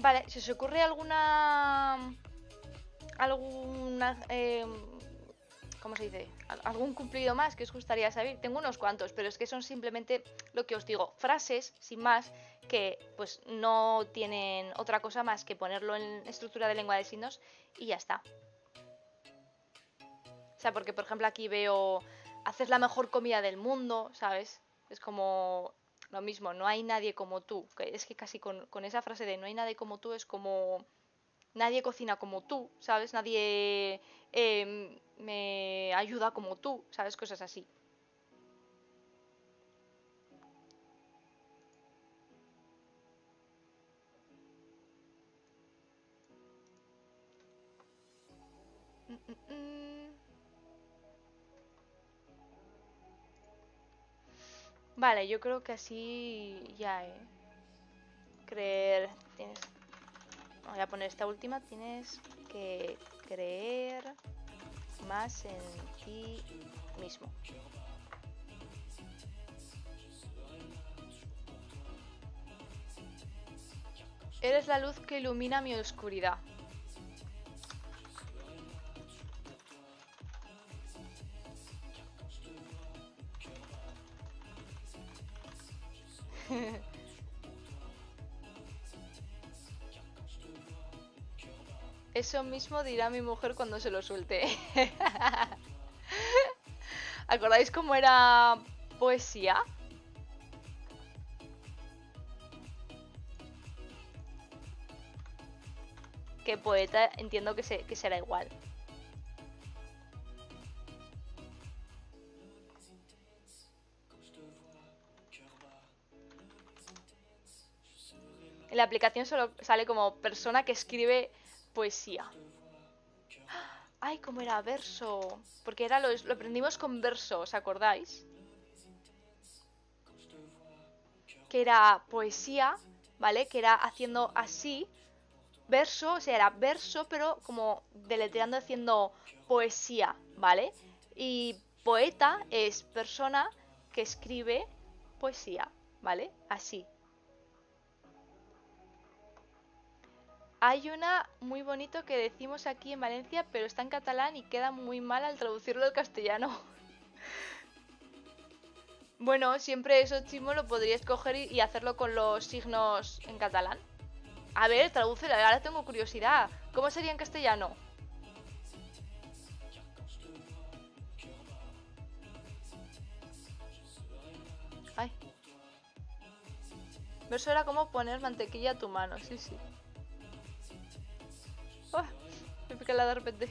Vale, si os ocurre alguna... Alguna... Eh, ¿Cómo se dice? Algún cumplido más que os gustaría saber. Tengo unos cuantos, pero es que son simplemente lo que os digo. Frases, sin más, que pues no tienen otra cosa más que ponerlo en estructura de lengua de signos y ya está. O sea, porque por ejemplo aquí veo... Haces la mejor comida del mundo, ¿sabes? Es como... Lo mismo, no hay nadie como tú. Es que casi con, con esa frase de no hay nadie como tú es como... Nadie cocina como tú, ¿sabes? Nadie eh, me ayuda como tú, ¿sabes? Cosas así. Mm, mm, mm. Vale, yo creo que así ya, ¿eh? Creer, tienes... Voy a poner esta última, tienes que creer más en ti mismo. Eres la luz que ilumina mi oscuridad. Eso mismo dirá mi mujer cuando se lo suelte. ¿Acordáis cómo era poesía? Que poeta entiendo que, se, que será igual. En la aplicación solo sale como persona que escribe poesía. Ay, cómo era verso. Porque era lo, lo aprendimos con verso, ¿os acordáis? Que era poesía, ¿vale? Que era haciendo así, verso, o sea, era verso, pero como deletreando, haciendo poesía, ¿vale? Y poeta es persona que escribe poesía, ¿vale? Así. Hay una muy bonito que decimos aquí en Valencia, pero está en catalán y queda muy mal al traducirlo al castellano. Bueno, siempre eso, Chimo, lo podrías coger y hacerlo con los signos en catalán. A ver, tradúcelo, ahora tengo curiosidad. ¿Cómo sería en castellano? Ay. Verso era como poner mantequilla a tu mano, sí, sí. Oh, me pica la de repente.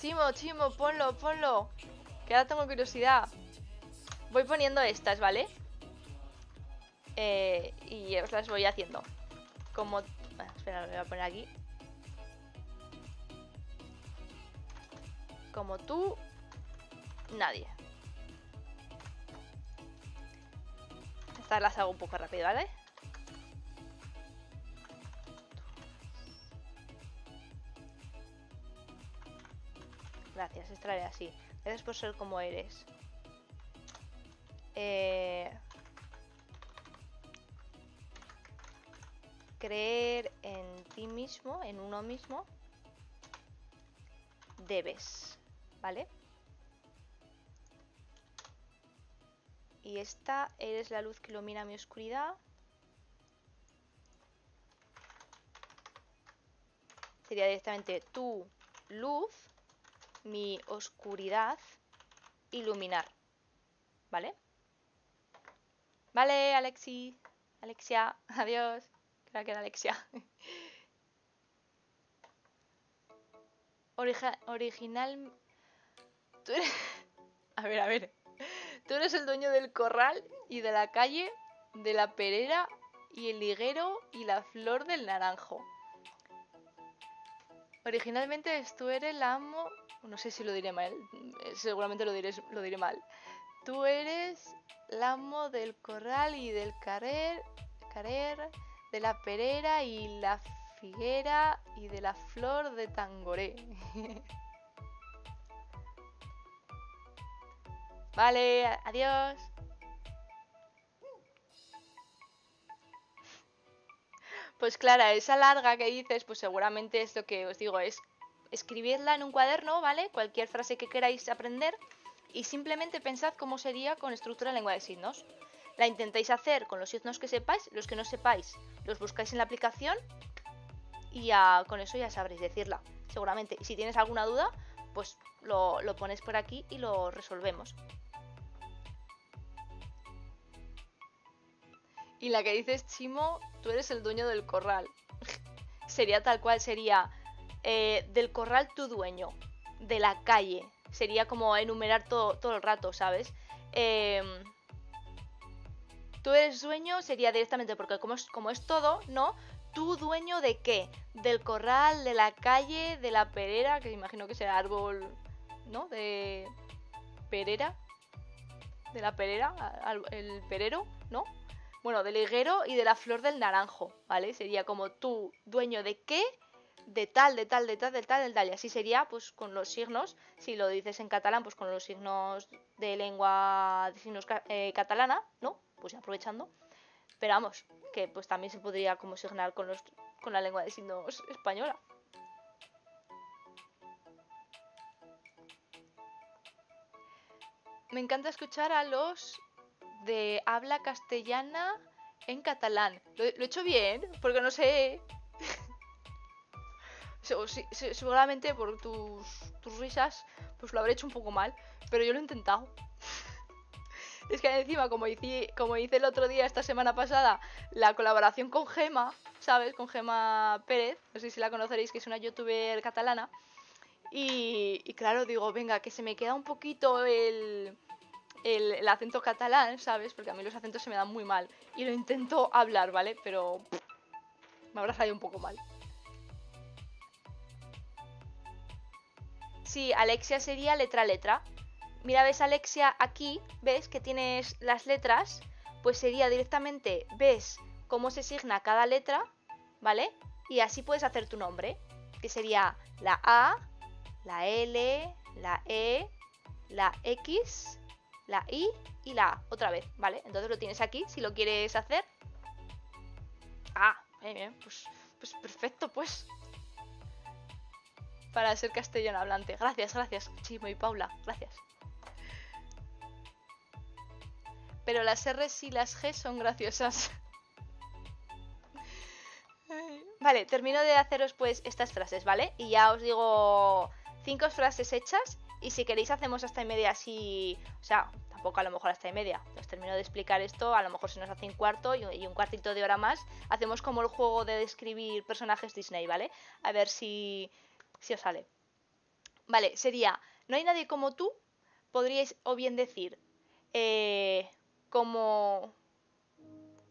Chimo, Chimo, ponlo, ponlo. Que ahora tengo curiosidad. Voy poniendo estas, ¿vale? Eh, y os las voy haciendo. Como... Ah, espera, me voy a poner aquí. Como tú, nadie. Estas las hago un poco rápido, ¿vale? Gracias, estaré así. Gracias por ser como eres. Eh... Creer en ti mismo, en uno mismo, debes, ¿vale? Y esta, eres la luz que ilumina mi oscuridad. Sería directamente tu luz, mi oscuridad, iluminar, ¿vale? Vale, Alexi, Alexia, adiós. Creo que era Alexia. Orija, original... Tú eres... A ver, a ver. Tú eres el dueño del corral y de la calle, de la perera y el higuero y la flor del naranjo. Originalmente tú eres el amo... No sé si lo diré mal. Seguramente lo diré, lo diré mal. Tú eres el amo del corral y del carrer... Carrer... de la perera y la figuera y de la flor de Tangoré. Vale, adiós. Pues Clara, esa larga que dices, pues seguramente es lo que os digo, es escribirla en un cuaderno, ¿vale? Cualquier frase que queráis aprender y simplemente pensad cómo sería con estructura en lengua de signos. La intentáis hacer con los signos que sepáis, los que no sepáis, los buscáis en la aplicación y ya, con eso ya sabréis decirla, seguramente. Y si tienes alguna duda, pues lo, lo pones por aquí y lo resolvemos. Y la que dices, Chimo, tú eres el dueño del corral. Sería tal cual, sería eh, del corral tu dueño, de la calle. Sería como enumerar todo, todo el rato, ¿sabes? Eh... Tú eres dueño, sería directamente, porque como es, como es todo, ¿no? ¿Tú dueño de qué? Del corral, de la calle, de la perera, que imagino que será árbol, ¿no? De perera, de la perera, el perero, ¿no? Bueno, del higuero y de la flor del naranjo, ¿vale? Sería como tú dueño de qué, de tal, de tal, de tal, de tal, de tal. Y así sería, pues, con los signos, si lo dices en catalán, pues con los signos de lengua, de signos eh, catalana, ¿no? Pues aprovechando, pero vamos, que pues también se podría como signar con, los, con la lengua de signos española. Me encanta escuchar a los de habla castellana en catalán. Lo, lo he hecho bien, porque no sé... Seguramente por tus, tus risas, pues lo habré hecho un poco mal, pero yo lo he intentado. Es que encima, como hice, como hice el otro día, esta semana pasada, la colaboración con Gemma, ¿sabes? Con Gemma Pérez, no sé si la conoceréis, que es una youtuber catalana. Y, y claro, digo, venga, que se me queda un poquito el, el, el acento catalán, ¿sabes? Porque a mí los acentos se me dan muy mal. Y lo intento hablar, ¿vale? Pero pff, me habrá salido un poco mal. Sí, Alexia sería letra a letra. Mira, ves Alexia aquí, ves que tienes las letras, pues sería directamente, ves cómo se signa cada letra ¿vale? Y así puedes hacer tu nombre, que sería la A, la L, la E, la X, la I y la A, otra vez, ¿vale? Entonces lo tienes aquí, si lo quieres hacer. Ah, bien, bien, pues, pues perfecto, pues. Para ser castellano hablante. Gracias, gracias, Chimo y Paula, gracias. Pero las R's y las G son graciosas. Vale, termino de haceros pues estas frases, ¿vale? Y ya os digo cinco frases hechas. Y si queréis hacemos hasta y media así... O sea, tampoco a lo mejor hasta y media. Os termino de explicar esto, a lo mejor se nos hace un cuarto y un cuartito de hora más. Hacemos como el juego de describir personajes Disney, ¿vale? A ver si, si os sale. Vale, sería... No hay nadie como tú. Podríais o bien decir... Eh, como...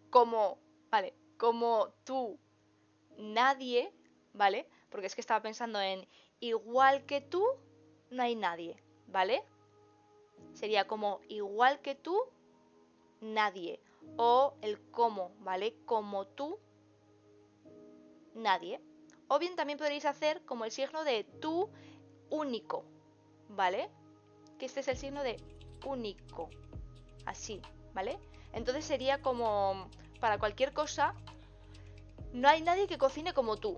Como... Vale, como tú... Nadie, ¿vale? Porque es que estaba pensando en... Igual que tú... No hay nadie, ¿vale? Sería como igual que tú, nadie. O el como, ¿vale? Como tú, nadie. O bien también podréis hacer como el signo de tú, único, ¿vale? Que este es el signo de único. Así, ¿vale? Entonces sería como para cualquier cosa, no hay nadie que cocine como tú.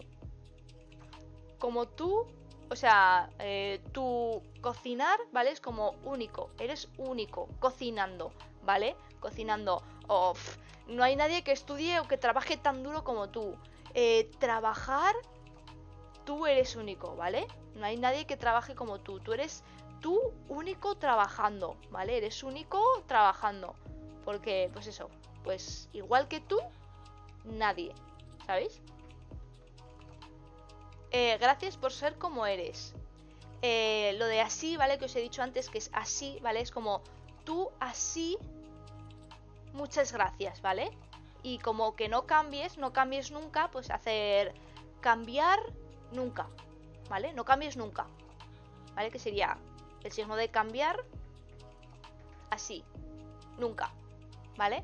Como tú... O sea, eh, tu cocinar, ¿vale? Es como único, eres único, cocinando, ¿vale? Cocinando, oh, pff, no hay nadie que estudie o que trabaje tan duro como tú. Eh, trabajar, tú eres único, ¿vale? No hay nadie que trabaje como tú, tú eres tú único trabajando, ¿vale? Eres único trabajando, porque, pues eso, pues igual que tú, nadie, ¿sabéis? Eh, gracias por ser como eres. Eh, lo de así, ¿vale? Que os he dicho antes que es así, ¿vale? Es como tú así, muchas gracias, ¿vale? Y como que no cambies, no cambies nunca, pues hacer cambiar nunca, ¿vale? No cambies nunca, ¿vale? Que sería el signo de cambiar así, nunca, ¿vale?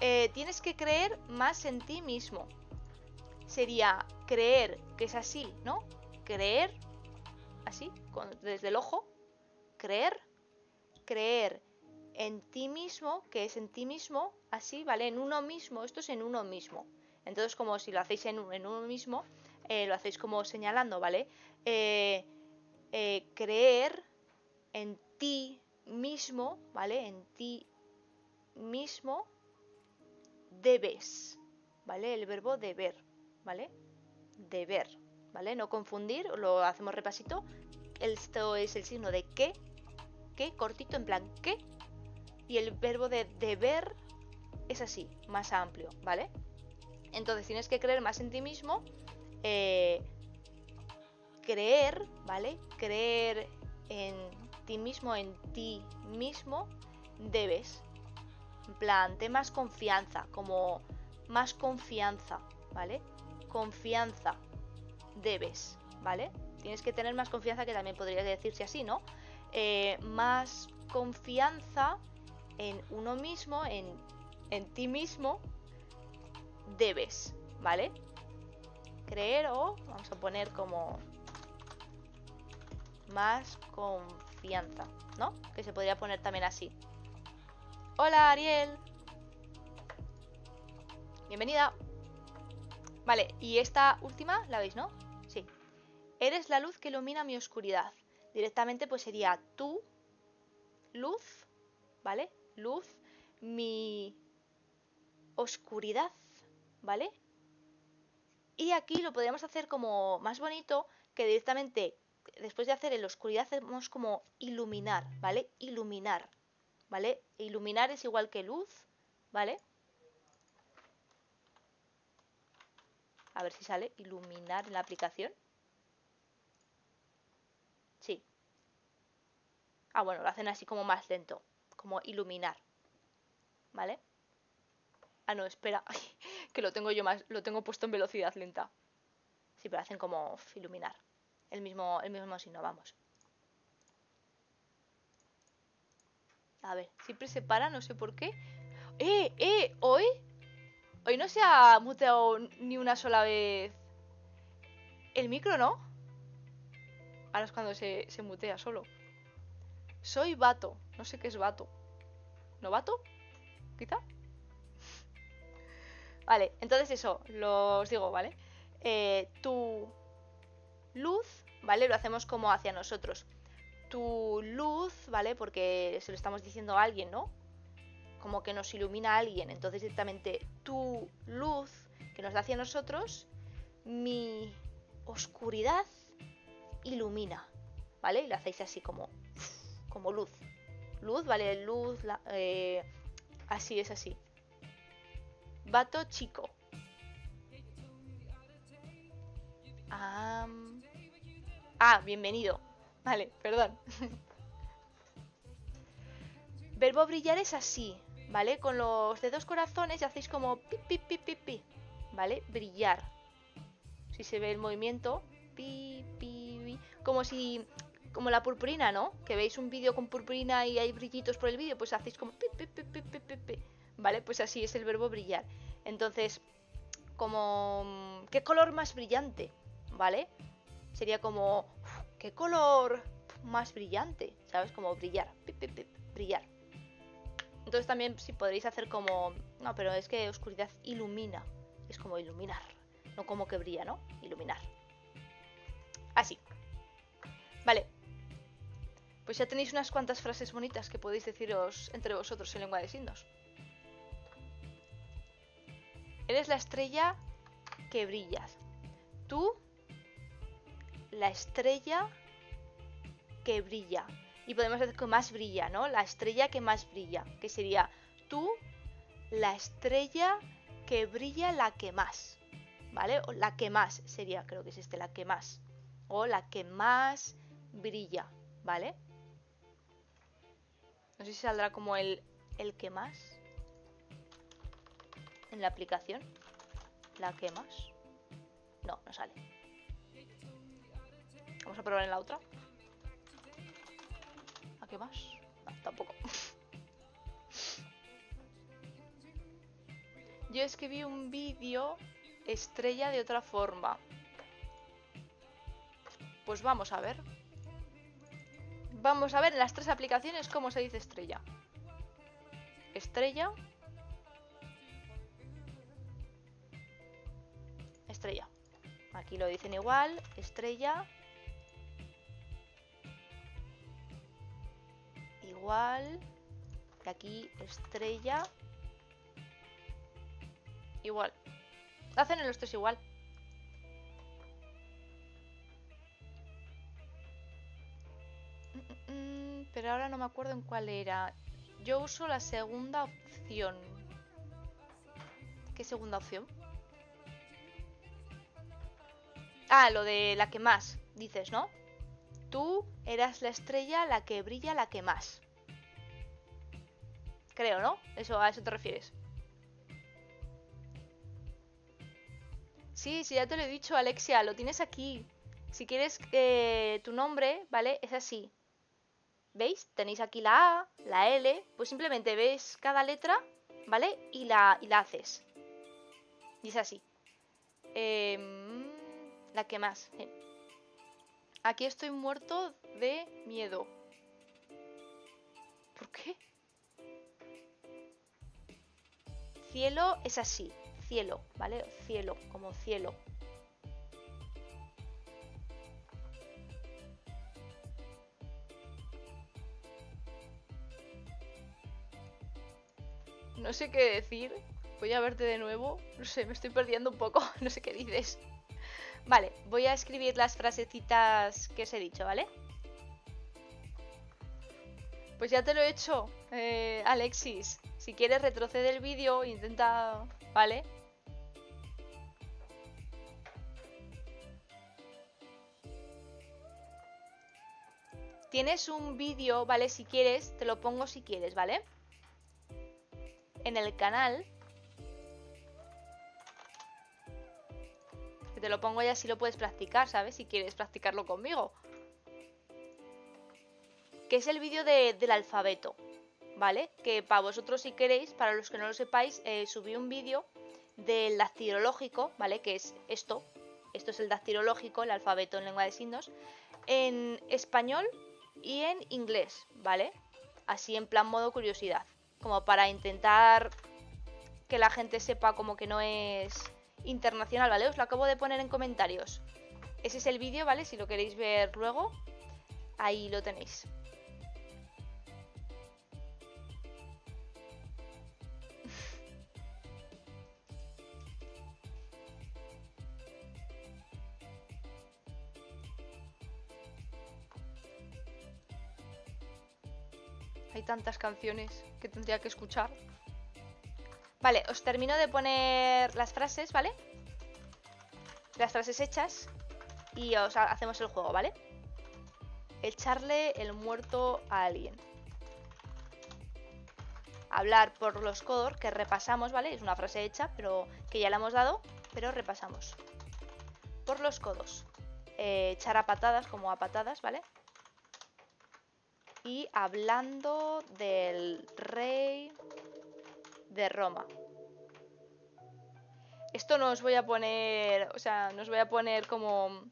Eh, tienes que creer más en ti mismo. Sería creer que es así, ¿no? Creer, así, con, desde el ojo. Creer, creer en ti mismo, que es en ti mismo, así, ¿vale? En uno mismo, esto es en uno mismo. Entonces, como si lo hacéis en, en uno mismo, eh, lo hacéis como señalando, ¿vale? Eh, eh, creer en ti mismo, ¿vale? En ti mismo debes, ¿vale? El verbo deber. ¿Vale? Deber, ¿vale? No confundir, lo hacemos repasito. Esto es el signo de que, que, cortito, en plan que. Y el verbo de deber es así, más amplio, ¿vale? Entonces tienes que creer más en ti mismo. Eh, creer, ¿vale? Creer en ti mismo, en ti mismo, debes. En plan, ten más confianza, como más confianza, ¿vale? Confianza, debes, ¿vale? Tienes que tener más confianza, que también podría decirse así, ¿no? Eh, más confianza en uno mismo, en, en ti mismo, debes, ¿vale? Creer o, vamos a poner como más confianza, ¿no? Que se podría poner también así. Hola, Ariel. Bienvenida. Vale, y esta última, ¿la veis, no? Sí. Eres la luz que ilumina mi oscuridad. Directamente pues sería tú, luz, ¿vale? Luz, mi oscuridad, ¿vale? Y aquí lo podríamos hacer como más bonito, que directamente, después de hacer en la oscuridad, hacemos como iluminar, ¿vale? Iluminar, ¿vale? Iluminar es igual que luz, ¿vale? A ver si sale iluminar en la aplicación. Sí. Ah, bueno, lo hacen así como más lento. Como iluminar. ¿Vale? Ah, no, espera. Ay, que lo tengo yo más. Lo tengo puesto en velocidad lenta. Sí, pero hacen como uf, iluminar. El mismo, el mismo signo, vamos. A ver, siempre se para, no sé por qué. ¡Eh, eh! Hoy Hoy no se ha muteado ni una sola vez el micro, ¿no? Ahora es cuando se, se mutea solo. Soy vato. No sé qué es vato. ¿No vato? ¿Quita? Vale, entonces eso, los digo, ¿vale? Eh, tu luz, ¿vale? Lo hacemos como hacia nosotros. Tu luz, ¿vale? Porque se lo estamos diciendo a alguien, ¿no? Como que nos ilumina a alguien. Entonces directamente tu luz que nos da hacia nosotros, mi oscuridad ilumina, ¿vale? Y lo hacéis así como, como luz. Luz, ¿vale? Luz, la, eh, así es así. Vato chico. Um... Ah, bienvenido. Vale, perdón. Verbo brillar es así, ¿vale? Con los dedos corazones hacéis como pi, pi, pi, pi, pi, ¿vale? Brillar. Si se ve el movimiento, pi, pi, pi. Como si... como la purpurina, ¿no? Que veis un vídeo con purpurina y hay brillitos por el vídeo, pues hacéis como pi, pi, pi, pi, pi, pi, pi. ¿Vale? Pues así es el verbo brillar. Entonces, como... ¿qué color más brillante? ¿Vale? Sería como... ¿qué color más brillante? ¿Sabes? Como brillar. Pip, pip, pip, brillar. Entonces también si sí, podréis hacer como... no, pero es que oscuridad ilumina. Es como iluminar. No como que brilla, ¿no? Iluminar. Así. Vale. Pues ya tenéis unas cuantas frases bonitas que podéis deciros entre vosotros en lengua de signos. Eres la estrella que brillas. Tú, la estrella que brilla. Y podemos hacer que más brilla, ¿no? La estrella que más brilla. Que sería tú, la estrella que brilla, la que más. ¿Vale? O la que más sería, creo que es este, la que más. O la que más brilla. ¿Vale? No sé si saldrá como el, el que más en la aplicación. ¿La que más? No, no sale. Vamos a probar en la otra. ¿A qué más? No, tampoco. Yo es que vi un vídeo estrella de otra forma. Pues vamos a ver. Vamos a ver en las tres aplicaciones cómo se dice estrella. Estrella. Estrella. Aquí lo dicen igual, estrella, igual, y aquí estrella, igual. Hacen en los tres igual. Mm, mm, pero ahora no me acuerdo en cuál era. Yo uso la segunda opción. ¿Qué segunda opción? Ah, lo de la que más, dices, ¿no? Tú eras la estrella, la que brilla, la que más. Creo, ¿no? Eso, a eso te refieres. Sí, sí, ya te lo he dicho, Alexia, lo tienes aquí. Si quieres eh, tu nombre, ¿vale? Es así. ¿Veis? Tenéis aquí la A, la L. Pues simplemente ves cada letra, ¿vale? Y la, y la haces. Y es así. Eh... La que más. Eh. Aquí estoy muerto de miedo. ¿Por qué? Cielo es así. Cielo, ¿vale? Cielo, como cielo. No sé qué decir. Voy a verte de nuevo. No sé, me estoy perdiendo un poco. No sé qué dices. Vale, voy a escribir las frasecitas que os he dicho, ¿vale? Pues ya te lo he hecho, eh, Alexis. Si quieres retrocede el vídeo e intenta... ¿vale? Tienes un vídeo, ¿vale? Si quieres, te lo pongo si quieres, ¿vale? En el canal... te lo pongo ya así lo puedes practicar, ¿sabes? Si quieres practicarlo conmigo. Que es el vídeo de, del alfabeto, ¿vale? Que para vosotros si queréis, para los que no lo sepáis, eh, subí un vídeo del dactilológico, ¿vale? Que es esto. Esto es el dactilológico, el alfabeto en lengua de signos, en español y en inglés, ¿vale? Así en plan modo curiosidad, como para intentar que la gente sepa como que no es internacional, ¿vale? Os lo acabo de poner en comentarios. Ese es el vídeo, ¿vale? Si lo queréis ver luego, ahí lo tenéis. Hay tantas canciones que tendría que escuchar. Vale, os termino de poner las frases, ¿vale? Las frases hechas y os hacemos el juego, ¿vale? Echarle el muerto a alguien. Hablar por los codos, que repasamos, ¿vale? Es una frase hecha, pero que ya la hemos dado, pero repasamos. Por los codos. Eh, echar a patadas, como a patadas, ¿vale? Y hablando del rey de Roma. Esto no os voy a poner, o sea, no os voy a poner como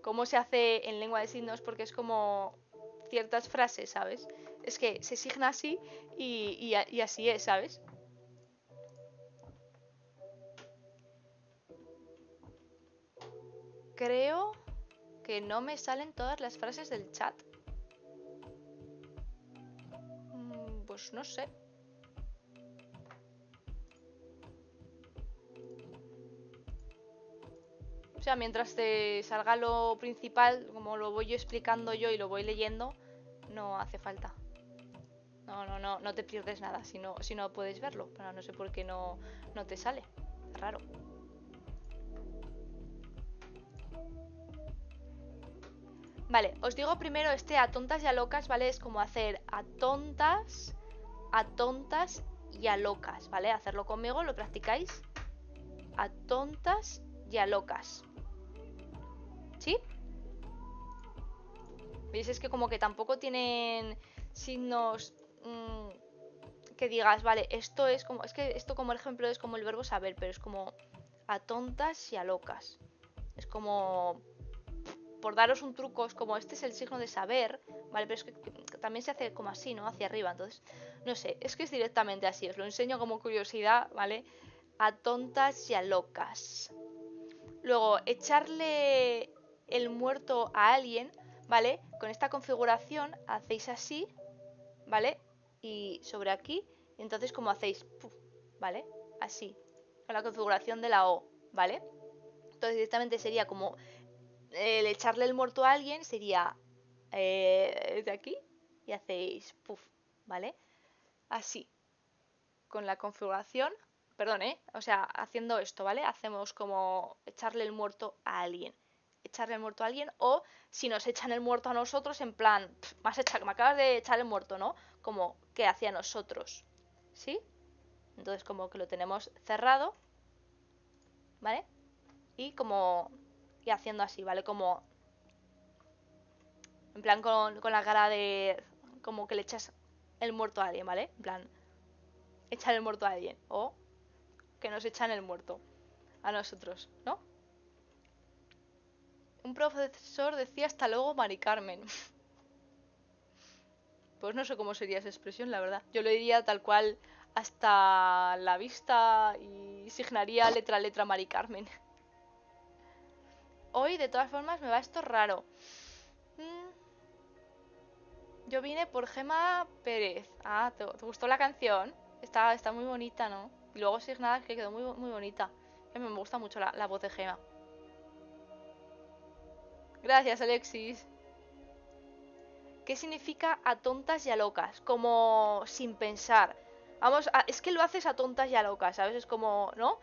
cómo se hace en lengua de signos, porque es como ciertas frases, ¿sabes? Es que se signa así y, y, y así es, ¿sabes? Creo que no me salen todas las frases del chat. Pues no sé. O sea, mientras te salga lo principal, como lo voy yo explicando yo y lo voy leyendo, no hace falta. No, no, no, no te pierdes nada si no, si no puedes verlo. Pero no sé por qué no, no te sale. Es raro. Vale, os digo primero este a tontas y a locas, ¿vale? Es como hacer a tontas... A tontas y a locas, ¿vale? Hacerlo conmigo, lo practicáis. A tontas y a locas. ¿Sí? ¿Veis? Es que como que tampoco tienen signos mmm, que digas, vale, esto es como... Es que esto como ejemplo es como el verbo saber, pero es como a tontas y a locas. Es como... Por daros un truco, es como este es el signo de saber, ¿vale? Pero es que también se hace como así, ¿no? Hacia arriba, entonces, no sé, es que es directamente así, os lo enseño como curiosidad, ¿vale? A tontas y a locas. Luego, echarle el muerto a alguien, ¿vale? Con esta configuración hacéis así, ¿vale? Y sobre aquí, entonces como hacéis, ¿vale? Así, con la configuración de la O, ¿vale? Entonces directamente sería como... El echarle el muerto a alguien sería eh, de aquí y hacéis puff, ¿vale? Así, con la configuración, perdón, ¿eh? O sea, haciendo esto, ¿vale? Hacemos como echarle el muerto a alguien, echarle el muerto a alguien o si nos echan el muerto a nosotros en plan, pff, me has echado, me acabas de echar el muerto, ¿no? Como que hacia nosotros, ¿sí? Entonces como que lo tenemos cerrado, ¿vale? Y como... Y haciendo así, ¿vale? Como... En plan con, con la cara de... Como que le echas el muerto a alguien, ¿vale? En plan... Echar el muerto a alguien. O que nos echan el muerto a nosotros, ¿no? Un profesor decía hasta luego, Mari Carmen. Pues no sé cómo sería esa expresión, la verdad. Yo lo diría tal cual hasta la vista y signaría letra a letra Mari Carmen. Hoy, de todas formas, me va esto raro. Mm. Yo vine por Gemma Pérez. Ah, ¿te, te gustó la canción? Está, está muy bonita, ¿no? Y luego signada que quedó muy, muy bonita. A mí me gusta mucho la, la voz de Gemma. Gracias, Alexis. ¿Qué significa a tontas y a locas? Como sin pensar. Vamos, a, es que lo haces a tontas y a locas, ¿sabes? Es como, ¿no?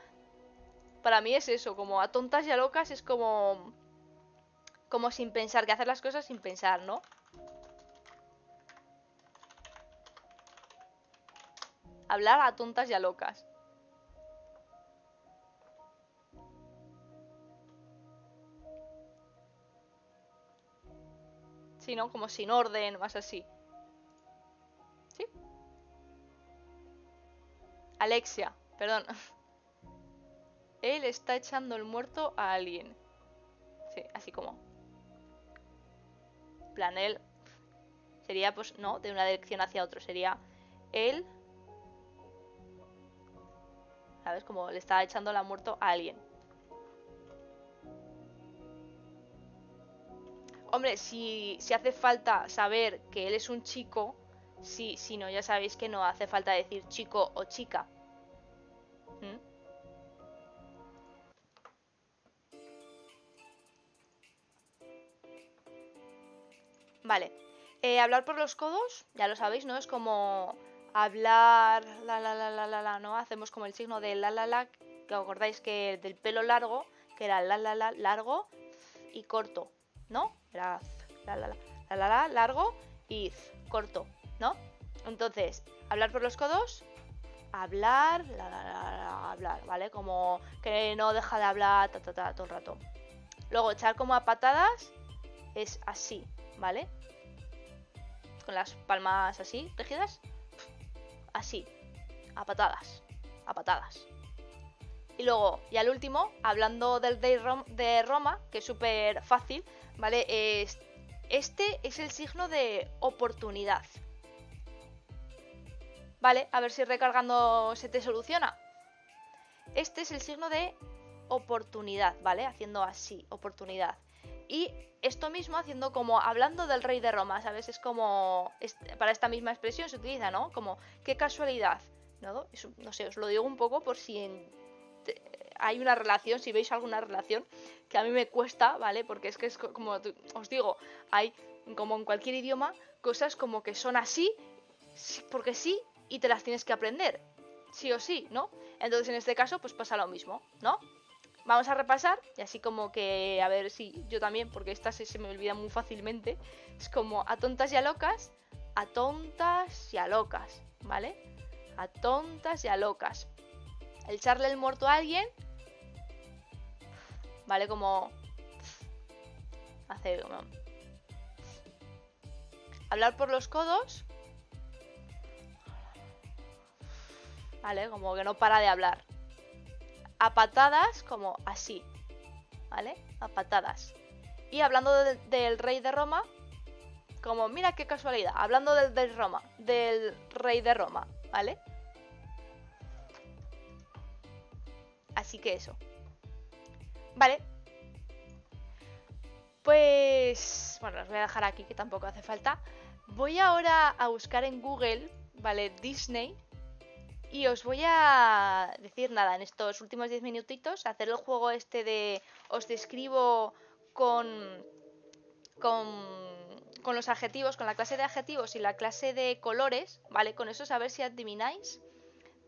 Para mí es eso, como a tontas y a locas es como... Como sin pensar, que hacer las cosas sin pensar, ¿no? Hablar a tontas y a locas. Sí, ¿no? Como sin orden, más así. ¿Sí? Alexia, perdón... Él está echando el muerto a alguien. Sí, así como. Plan él. Sería, pues, no, de una dirección hacia otro. Sería él. ¿Sabes? Como le está echando la muerto a alguien. Hombre, si, si hace falta saber que él es un chico, si, si no, ya sabéis que no hace falta decir chico o chica. ¿Mm? Vale, eh, hablar por los codos, ya lo sabéis, ¿no? Es como hablar, la, la, la, la, la, la, ¿no? Hacemos como el signo de la, la, la, que acordáis que del pelo largo, que era la, la, la, largo y corto, ¿no? Era la, la, la, la, la, la, largo y corto, ¿no? Entonces, hablar por los codos, hablar, la, la, la, la, hablar, ¿vale? Como que no deja de hablar, ta, ta, ta, todo el rato. Luego, echar como a patadas es así. ¿Vale? Con las palmas así, tejidas. Así. A patadas. A patadas. Y luego, y al último, hablando del Day de Roma, que es súper fácil, ¿vale? Este es el signo de oportunidad. ¿Vale? A ver si recargando se te soluciona. Este es el signo de oportunidad, ¿vale? Haciendo así, oportunidad. Y esto mismo haciendo como hablando del rey de Roma, ¿sabes? Es como, es, para esta misma expresión se utiliza, ¿no? Como, qué casualidad, ¿no? Es, no sé, os lo digo un poco por si en, te, hay una relación, si veis alguna relación, que a mí me cuesta, ¿vale? Porque es que es como, os digo, hay como en cualquier idioma cosas como que son así, porque sí, y te las tienes que aprender, sí o sí, ¿no? Entonces en este caso pues pasa lo mismo, ¿no? Vamos a repasar, y así como que, a ver si sí, yo también, porque estas se me olvidan muy fácilmente. Es como a tontas y a locas, a tontas y a locas, ¿vale? A tontas y a locas. El echarle el muerto a alguien, ¿vale? Como hacer como hablar por los codos, ¿vale? Como que no para de hablar. A patadas, como así, ¿vale? A patadas. Y hablando de, del rey de Roma, como, mira qué casualidad, hablando del, del Roma, del rey de Roma, ¿vale? Así que eso. Vale. Pues, bueno, los voy a dejar aquí, que tampoco hace falta. Voy ahora a buscar en Google, ¿vale? Disney. Y os voy a decir nada, en estos últimos diez minutitos, hacer el juego este de os describo con, con, con los adjetivos, con la clase de adjetivos y la clase de colores, ¿vale? Con eso saber si adivináis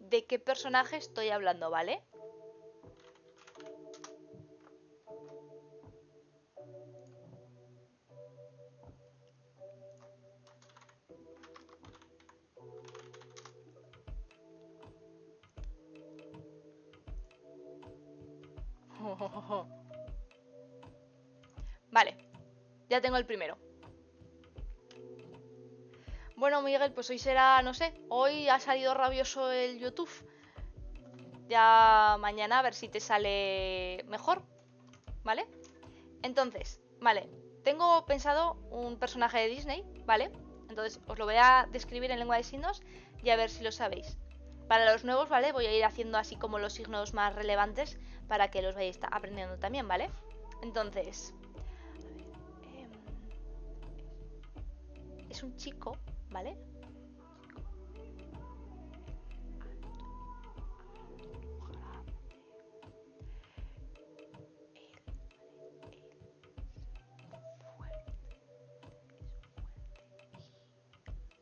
de qué personaje estoy hablando, ¿vale? Vale, ya tengo el primero. Bueno, Miguel, pues hoy será, no sé, hoy ha salido rabioso el YouTube. Ya mañana a ver si te sale mejor, ¿vale? Entonces, vale, tengo pensado un personaje de Disney, ¿vale? Entonces os lo voy a describir en lengua de signos y a ver si lo sabéis. Para los nuevos, ¿vale? Voy a ir haciendo así como los signos más relevantes para que los vayáis aprendiendo también, ¿vale? Entonces, a ver, eh, es un chico, ¿vale?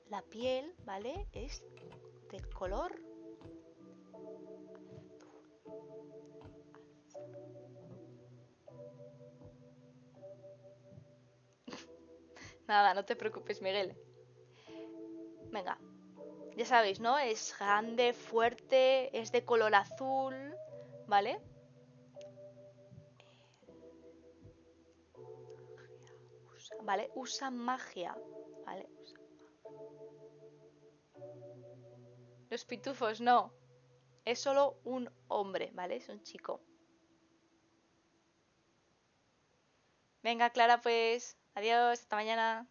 La piel, ¿vale? Es del color... Nada, no te preocupes, Miguel. Venga. Ya sabéis, ¿no? Es grande, fuerte, es de color azul, ¿vale? Vale, usa magia, ¿vale? Usa magia. Los pitufos, no. Es solo un hombre, ¿vale? Es un chico. Venga, Clara, pues, adiós, hasta mañana.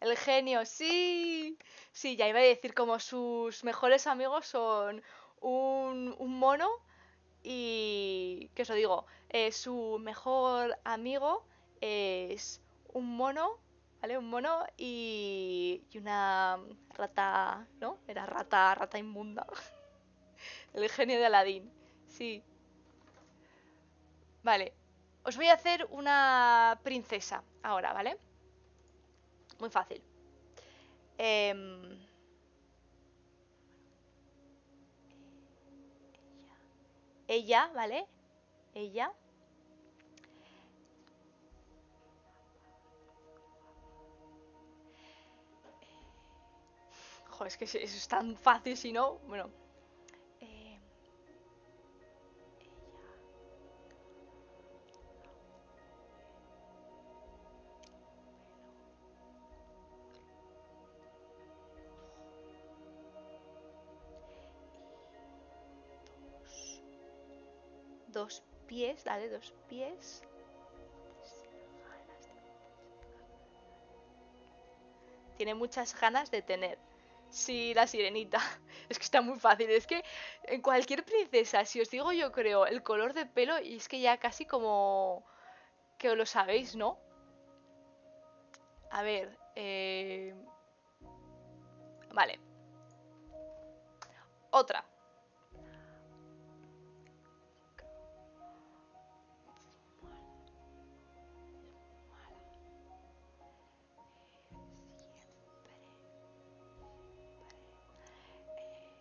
El genio, sí. Sí, ya iba a decir como sus mejores amigos son un, un mono y... ¿Qué os lo digo? Eh, su mejor amigo es un mono, ¿vale? Un mono y, y una rata, ¿no? Era rata, rata inmunda. El genio de Aladdín, sí. Vale, os voy a hacer una princesa ahora, ¿vale? Muy fácil. Eh... Ella, ¿vale? Ella. Joder, es que eso es tan fácil, si no... Bueno. Eh... Dos pies, dale, dos pies. Tiene muchas ganas de tener. Sí, la sirenita. Es que está muy fácil. Es que en cualquier princesa, si os digo yo creo, el color de pelo, y es que ya casi como que lo sabéis, ¿no? A ver, eh... vale. Otra.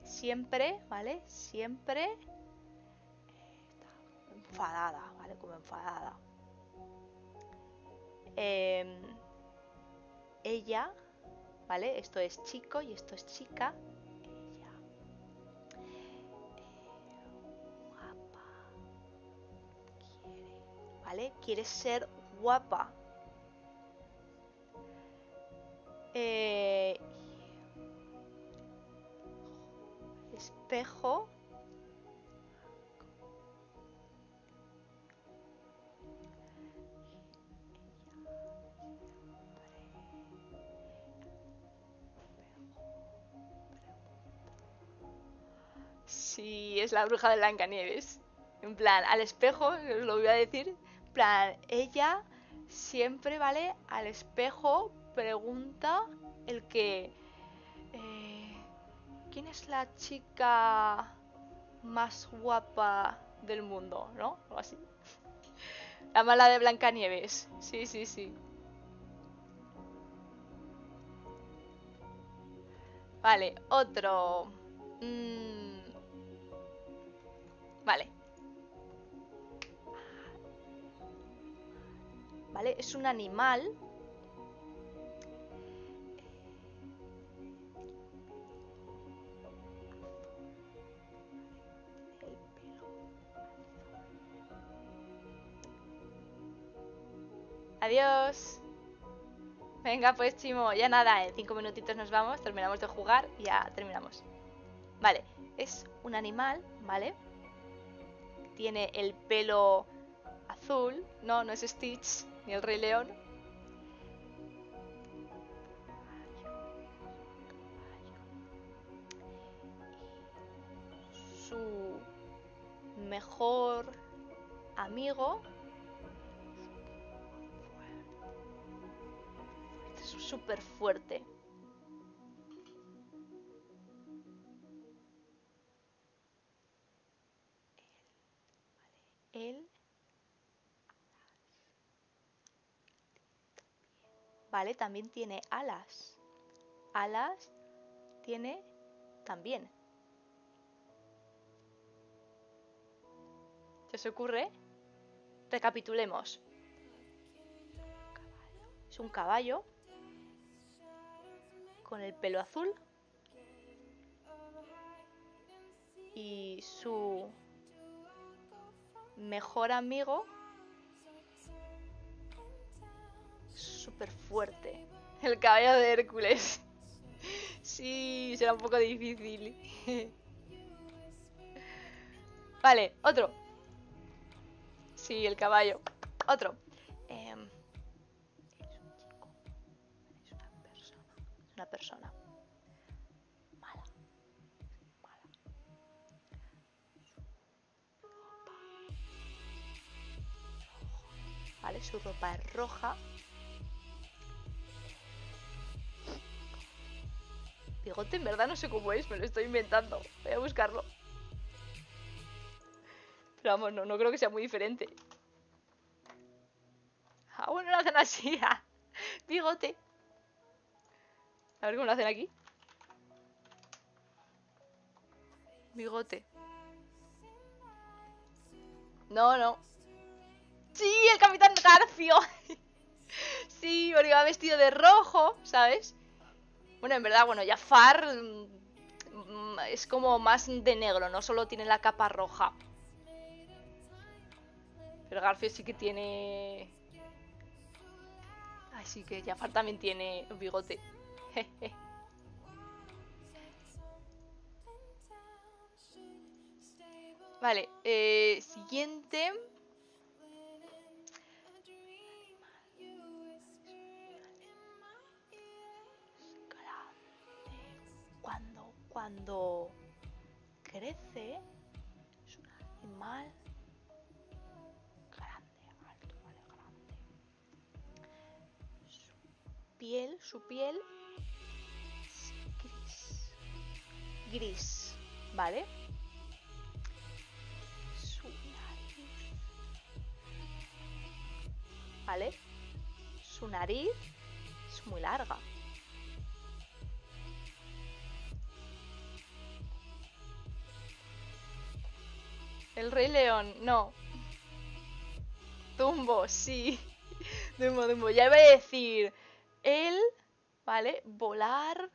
Siempre, ¿vale? Siempre eh, está enfadada, ¿vale? Como enfadada. Eh, ella, ¿vale? Esto es chico y esto es chica. Ella. Eh, guapa. Quiere, ¿vale? Quiere ser guapa. Eh... Espejo. Sí, es la bruja de Blancanieves. En plan, al espejo, os lo voy a decir. En plan, ella siempre, ¿vale? Al espejo pregunta el que... Eh, ¿quién es la chica más guapa del mundo? ¿No? Algo así. La mala de Blancanieves. Sí, sí, sí. Vale, otro. Mm. Vale. Vale, es un animal. Adiós. Venga pues, Chimo, ya nada, en cinco minutitos nos vamos, terminamos de jugar y ya terminamos. Vale, es un animal, ¿vale? Tiene el pelo azul, no, no es Stitch, ni el Rey León. Su mejor amigo... súper fuerte. Él. Vale, también tiene alas. Alas tiene también. ¿Qué se ocurre? Recapitulemos. Es un caballo. Con el pelo azul y su mejor amigo súper fuerte, el caballo de Hércules. Sí, será un poco difícil. Vale, otro. Sí, el caballo. Otro. Eh... una persona mala. Mala. Su ropa. ¿Vale? Su ropa es roja. Bigote en verdad no sé cómo es, me lo estoy inventando. Voy a buscarlo. Pero vamos, no, no creo que sea muy diferente. Ah, bueno, lo hacen así. Ah. Bigote. A ver cómo lo hacen aquí. Bigote. No, no. ¡Sí! ¡El Capitán Garfio! Sí, porque va vestido de rojo, ¿sabes? Bueno, en verdad, bueno, Jafar es como más de negro, no solo tiene la capa roja. Pero Garfio sí que tiene... Así que Jafar también tiene un bigote. Jeje. Vale, eh, siguiente. Cuando, cuando crece es un animal. Piel, su piel es gris. Gris, ¿vale? Su nariz. ¿Vale? Su nariz es muy larga. El Rey León, no. Dumbo, sí. Dumbo, Dumbo. Ya iba a decir... Él, ¿vale? Volar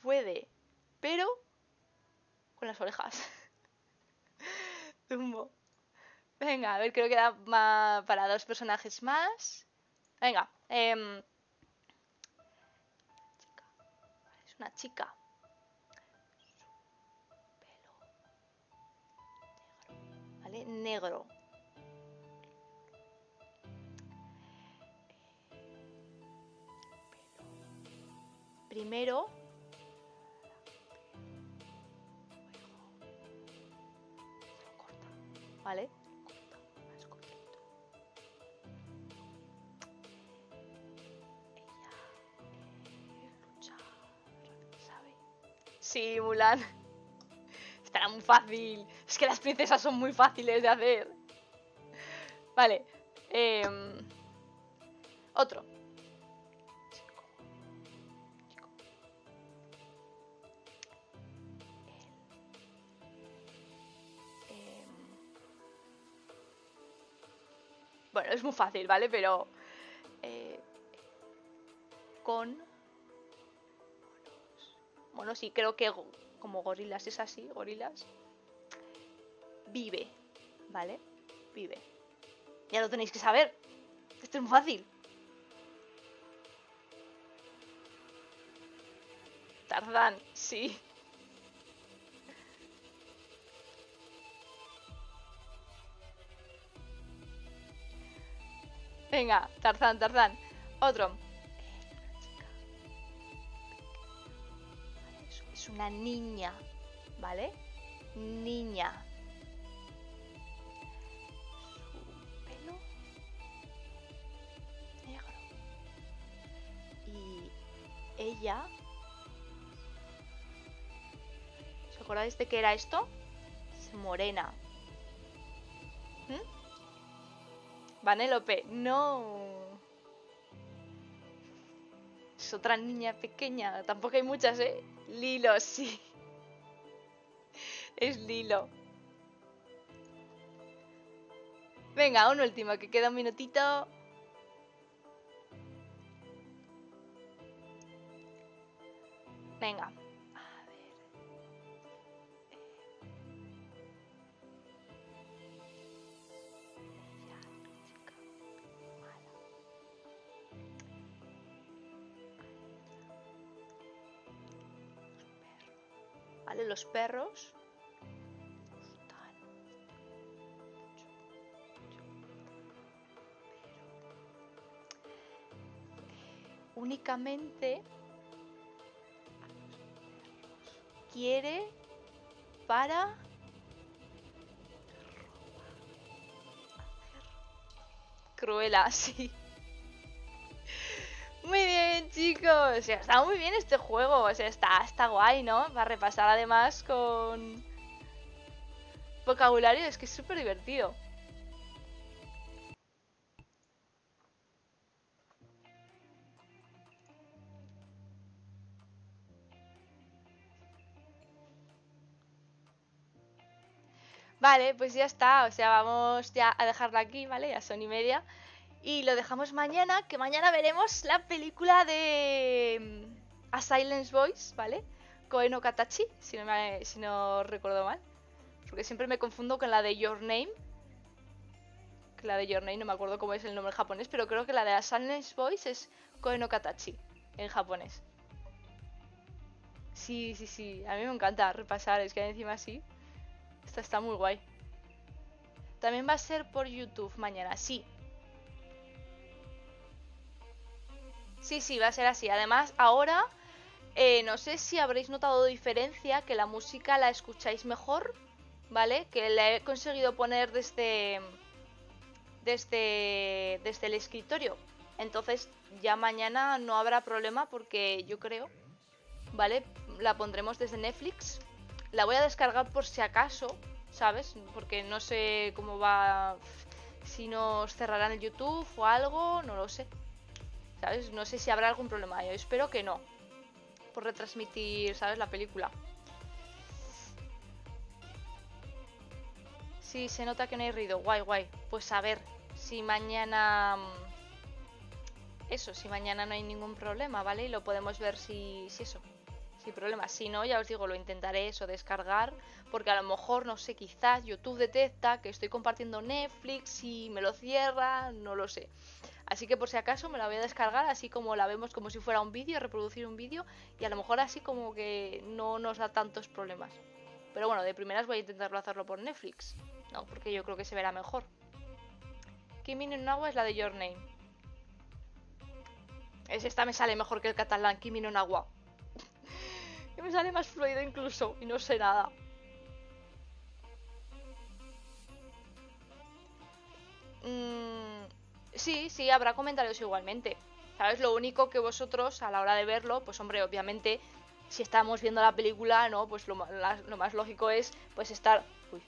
puede, pero con las orejas. Dumbo. Venga, a ver, creo que da para dos personajes más. Venga. Eh... Es una chica. Su pelo negro, ¿vale? Negro. Primero, ¿vale? Más cortito. Ella lucha, ¿sabe? Sí, Mulan. Estará muy fácil. Es que las princesas son muy fáciles de hacer. Vale. Eh, otro. Bueno, es muy fácil, ¿vale? Pero... Eh, con... Bueno, sí, creo que go como gorilas es así, gorilas. Vive, ¿vale? Vive. Ya lo tenéis que saber. Esto es muy fácil. Tarzán, sí. Venga, Tarzán, Tarzán. Otro. Es una niña, ¿vale? Niña. Su pelo negro. Y ella... ¿Os acordáis de qué era esto? Es morena. ¿Mm? Vanélope, no. Es otra niña pequeña. Tampoco hay muchas, ¿eh? Lilo, sí. Es Lilo. Venga, un último, que queda un minutito. Venga. ¿Vale? Los perros gustan mucho, mucho. Pero... Un únicamente quiere para Cruella, sí. Muy bien, chicos, o sea, está muy bien este juego, o sea, está, está guay, ¿no? Va a repasar además con vocabulario, es que es súper divertido. Vale, pues ya está, o sea, vamos ya a dejarlo aquí, ¿vale? Ya son y media. Y lo dejamos mañana, que mañana veremos la película de A Silent Voice, ¿vale? Koe no Katachi, si no, me, si no recuerdo mal. Porque siempre me confundo con la de Your Name. Que la de Your Name no me acuerdo cómo es el nombre en japonés, pero creo que la de A Silent Voice es Koe no Katachi en japonés. Sí, sí, sí, a mí me encanta repasar, es que encima sí. Esta está muy guay. También va a ser por YouTube mañana, sí. Sí, sí, va a ser así. Además, ahora, eh, no sé si habréis notado diferencia, que la música la escucháis mejor, ¿vale? Que la he conseguido poner desde, desde, desde el escritorio. Entonces, ya mañana no habrá problema porque yo creo, ¿vale? La pondremos desde Netflix. La voy a descargar por si acaso, ¿sabes? Porque no sé cómo va, si nos cerrarán el YouTube o algo, no lo sé, ¿sabes? No sé si habrá algún problema, yo espero que no, por retransmitir, ¿sabes? La película. Sí, se nota que no hay ruido, guay, guay. Pues a ver, si mañana... Eso, si mañana no hay ningún problema, ¿vale? Y lo podemos ver si, si eso... Sin problema, si no, ya os digo, lo intentaré eso, descargar, porque a lo mejor, no sé, quizás YouTube detecta que estoy compartiendo Netflix y me lo cierra, no lo sé. Así que por si acaso me la voy a descargar, así como la vemos como si fuera un vídeo, reproducir un vídeo, y a lo mejor así como que no nos da tantos problemas. Pero bueno, de primeras voy a intentarlo hacerlo por Netflix, no, porque yo creo que se verá mejor. Kimi no Na wa es la de Your Name. Es esta, me sale mejor que el catalán, Kimi no Na wa. Me sale más fluido incluso y no sé nada. Mm, sí, sí, habrá comentarios igualmente. ¿Sabes? Lo único que vosotros a la hora de verlo, pues hombre, obviamente, si estamos viendo la película, ¿no? Pues lo, la, lo más lógico es pues estar... Uy,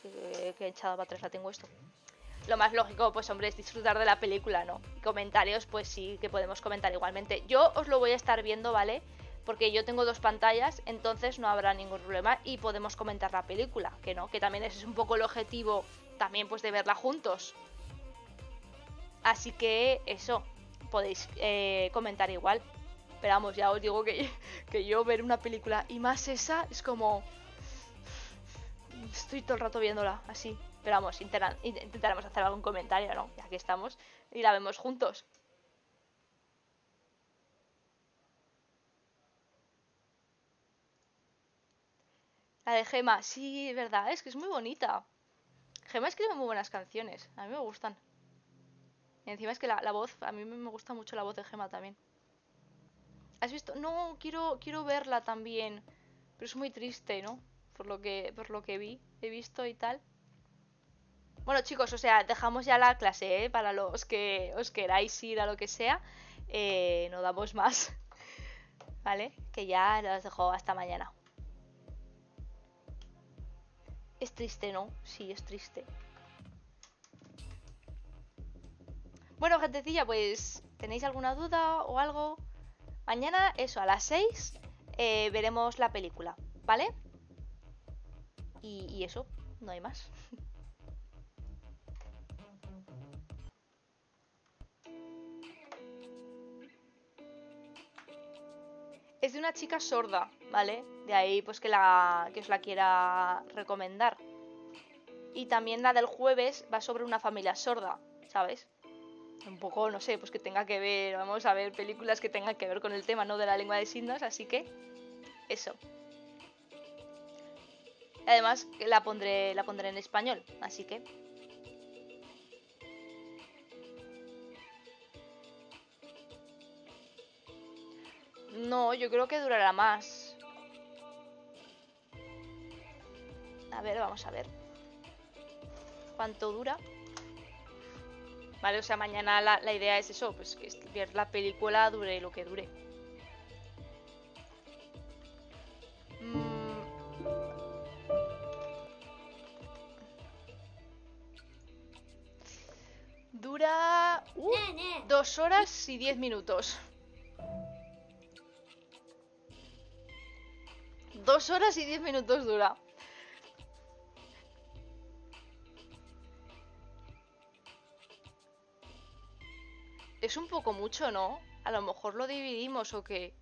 que, que echada para atrás la tengo esto. Lo más lógico, pues hombre, es disfrutar de la película, ¿no? Comentarios, pues sí, que podemos comentar igualmente. Yo os lo voy a estar viendo, ¿vale? Porque yo tengo dos pantallas, entonces no habrá ningún problema y podemos comentar la película, que no, que también ese es un poco el objetivo también pues de verla juntos. Así que eso, podéis eh, comentar igual. Pero vamos, ya os digo que, que yo ver una película y más esa es como... Estoy todo el rato viéndola, así. Pero vamos, intenta, intentaremos hacer algún comentario, ¿no? Ya que estamos y la vemos juntos. La de Gemma, sí, es verdad, es que es muy bonita. Gemma escribe muy buenas canciones, a mí me gustan. Y encima es que la, la voz, a mí me gusta mucho la voz de Gemma también. ¿Has visto? No, quiero, quiero verla también, pero es muy triste, ¿no? Por lo que, por lo que vi, he visto y tal. Bueno, chicos, o sea, dejamos ya la clase, ¿eh? Para los que os queráis ir a lo que sea, eh, no damos más, ¿vale? Que ya las dejo hasta mañana. Es triste, ¿no? Sí, es triste. Bueno, gentecilla, pues... ¿Tenéis alguna duda o algo? Mañana, eso, a las seis eh, veremos la película, ¿vale? Y, y eso, no hay más. Es de una chica sorda, ¿vale? De ahí pues que, la, que os la quiera recomendar. Y también la del jueves va sobre una familia sorda, ¿sabes? Un poco, no sé, pues que tenga que ver, vamos a ver películas que tengan que ver con el tema, ¿no? De la lengua de signos, así que eso. Además la pondré, la pondré en español, así que... No, yo creo que durará más. A ver, vamos a ver cuánto dura. Vale, o sea, mañana la, la idea es eso, pues que ver la película dure lo que dure. Mm. Dura... Uh, dos horas y diez minutos. Dos horas y diez minutos dura. Es un poco mucho, ¿no? A lo mejor lo dividimos o qué.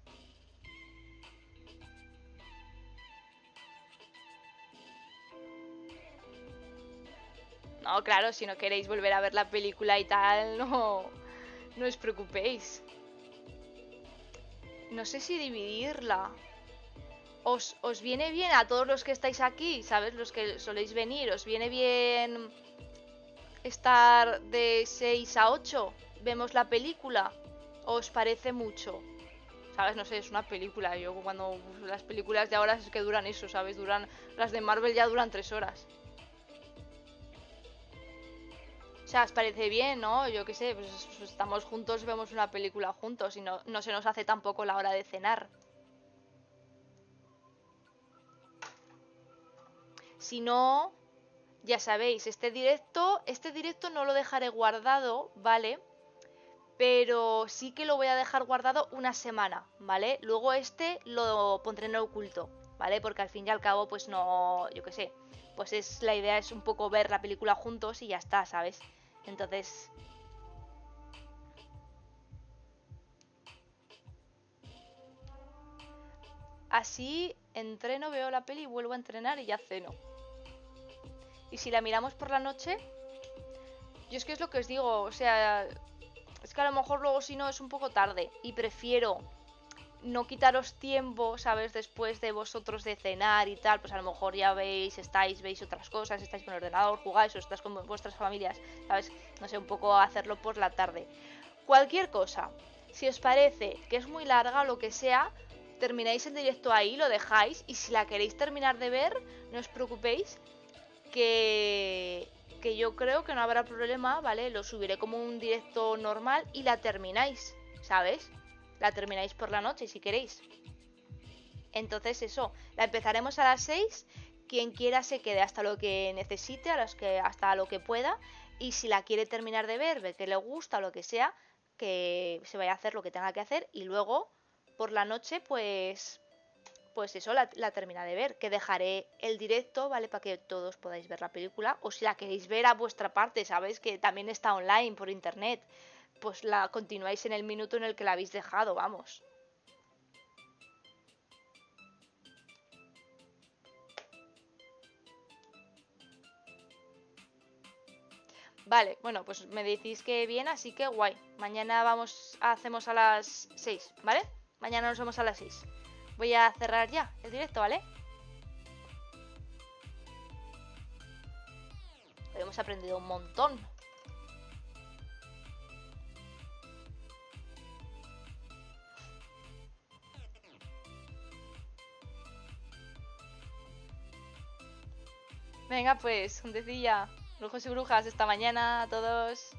No, claro, si no queréis volver a ver la película y tal, no, no os preocupéis. No sé si dividirla. Os, os viene bien a todos los que estáis aquí, ¿sabes? Los que soléis venir. ¿Os viene bien estar de seis a ocho? Vemos la película, ¿os parece mucho? ¿Sabes? No sé, es una película. Yo cuando las películas de ahora es que duran eso, ¿sabes? Duran, las de Marvel ya duran tres horas. O sea, ¿os parece bien, no? Yo qué sé, pues estamos juntos, vemos una película juntos y no, no se nos hace tampoco la hora de cenar. Si no, ya sabéis, este directo, este directo no lo dejaré guardado, ¿vale? Pero sí que lo voy a dejar guardado una semana, ¿vale? Luego este lo pondré en oculto, ¿vale? Porque al fin y al cabo, pues no, yo qué sé, pues es la idea es un poco ver la película juntos y ya está, ¿sabes? Entonces... Así entreno, veo la peli, vuelvo a entrenar y ya ceno. Y si la miramos por la noche... Yo es que es lo que os digo, o sea... Es que a lo mejor luego si no es un poco tarde y prefiero no quitaros tiempo, ¿sabes? Después de vosotros de cenar y tal, pues a lo mejor ya veis, estáis, veis otras cosas, estáis con el ordenador, jugáis o estáis con vuestras familias, ¿sabes? No sé, un poco hacerlo por la tarde. Cualquier cosa, si os parece que es muy larga o lo que sea, termináis el directo ahí, lo dejáis y si la queréis terminar de ver, no os preocupéis que... que yo creo que no habrá problema, ¿vale? Lo subiré como un directo normal y la termináis, ¿sabes? La termináis por la noche, si queréis. Entonces eso, la empezaremos a las seis, quien quiera se quede hasta lo que necesite, a los que, hasta lo que pueda, y si la quiere terminar de ver, ver que le gusta o lo que sea, que se vaya a hacer lo que tenga que hacer, y luego, por la noche, pues... Pues eso, la, la termina de ver, que dejaré el directo, ¿vale? Para que todos podáis ver la película. O si la queréis ver a vuestra parte, ¿sabéis? Que también está online, por internet. Pues la continuáis en el minuto en el que la habéis dejado, vamos. Vale, bueno, pues me decís que bien, así que guay. Mañana vamos, hacemos a las seis, ¿vale? Mañana nos vemos a las seis. Voy a cerrar ya el directo, ¿vale? Hoy hemos aprendido un montón. Venga, pues, un decía, brujos y brujas, esta mañana a todos.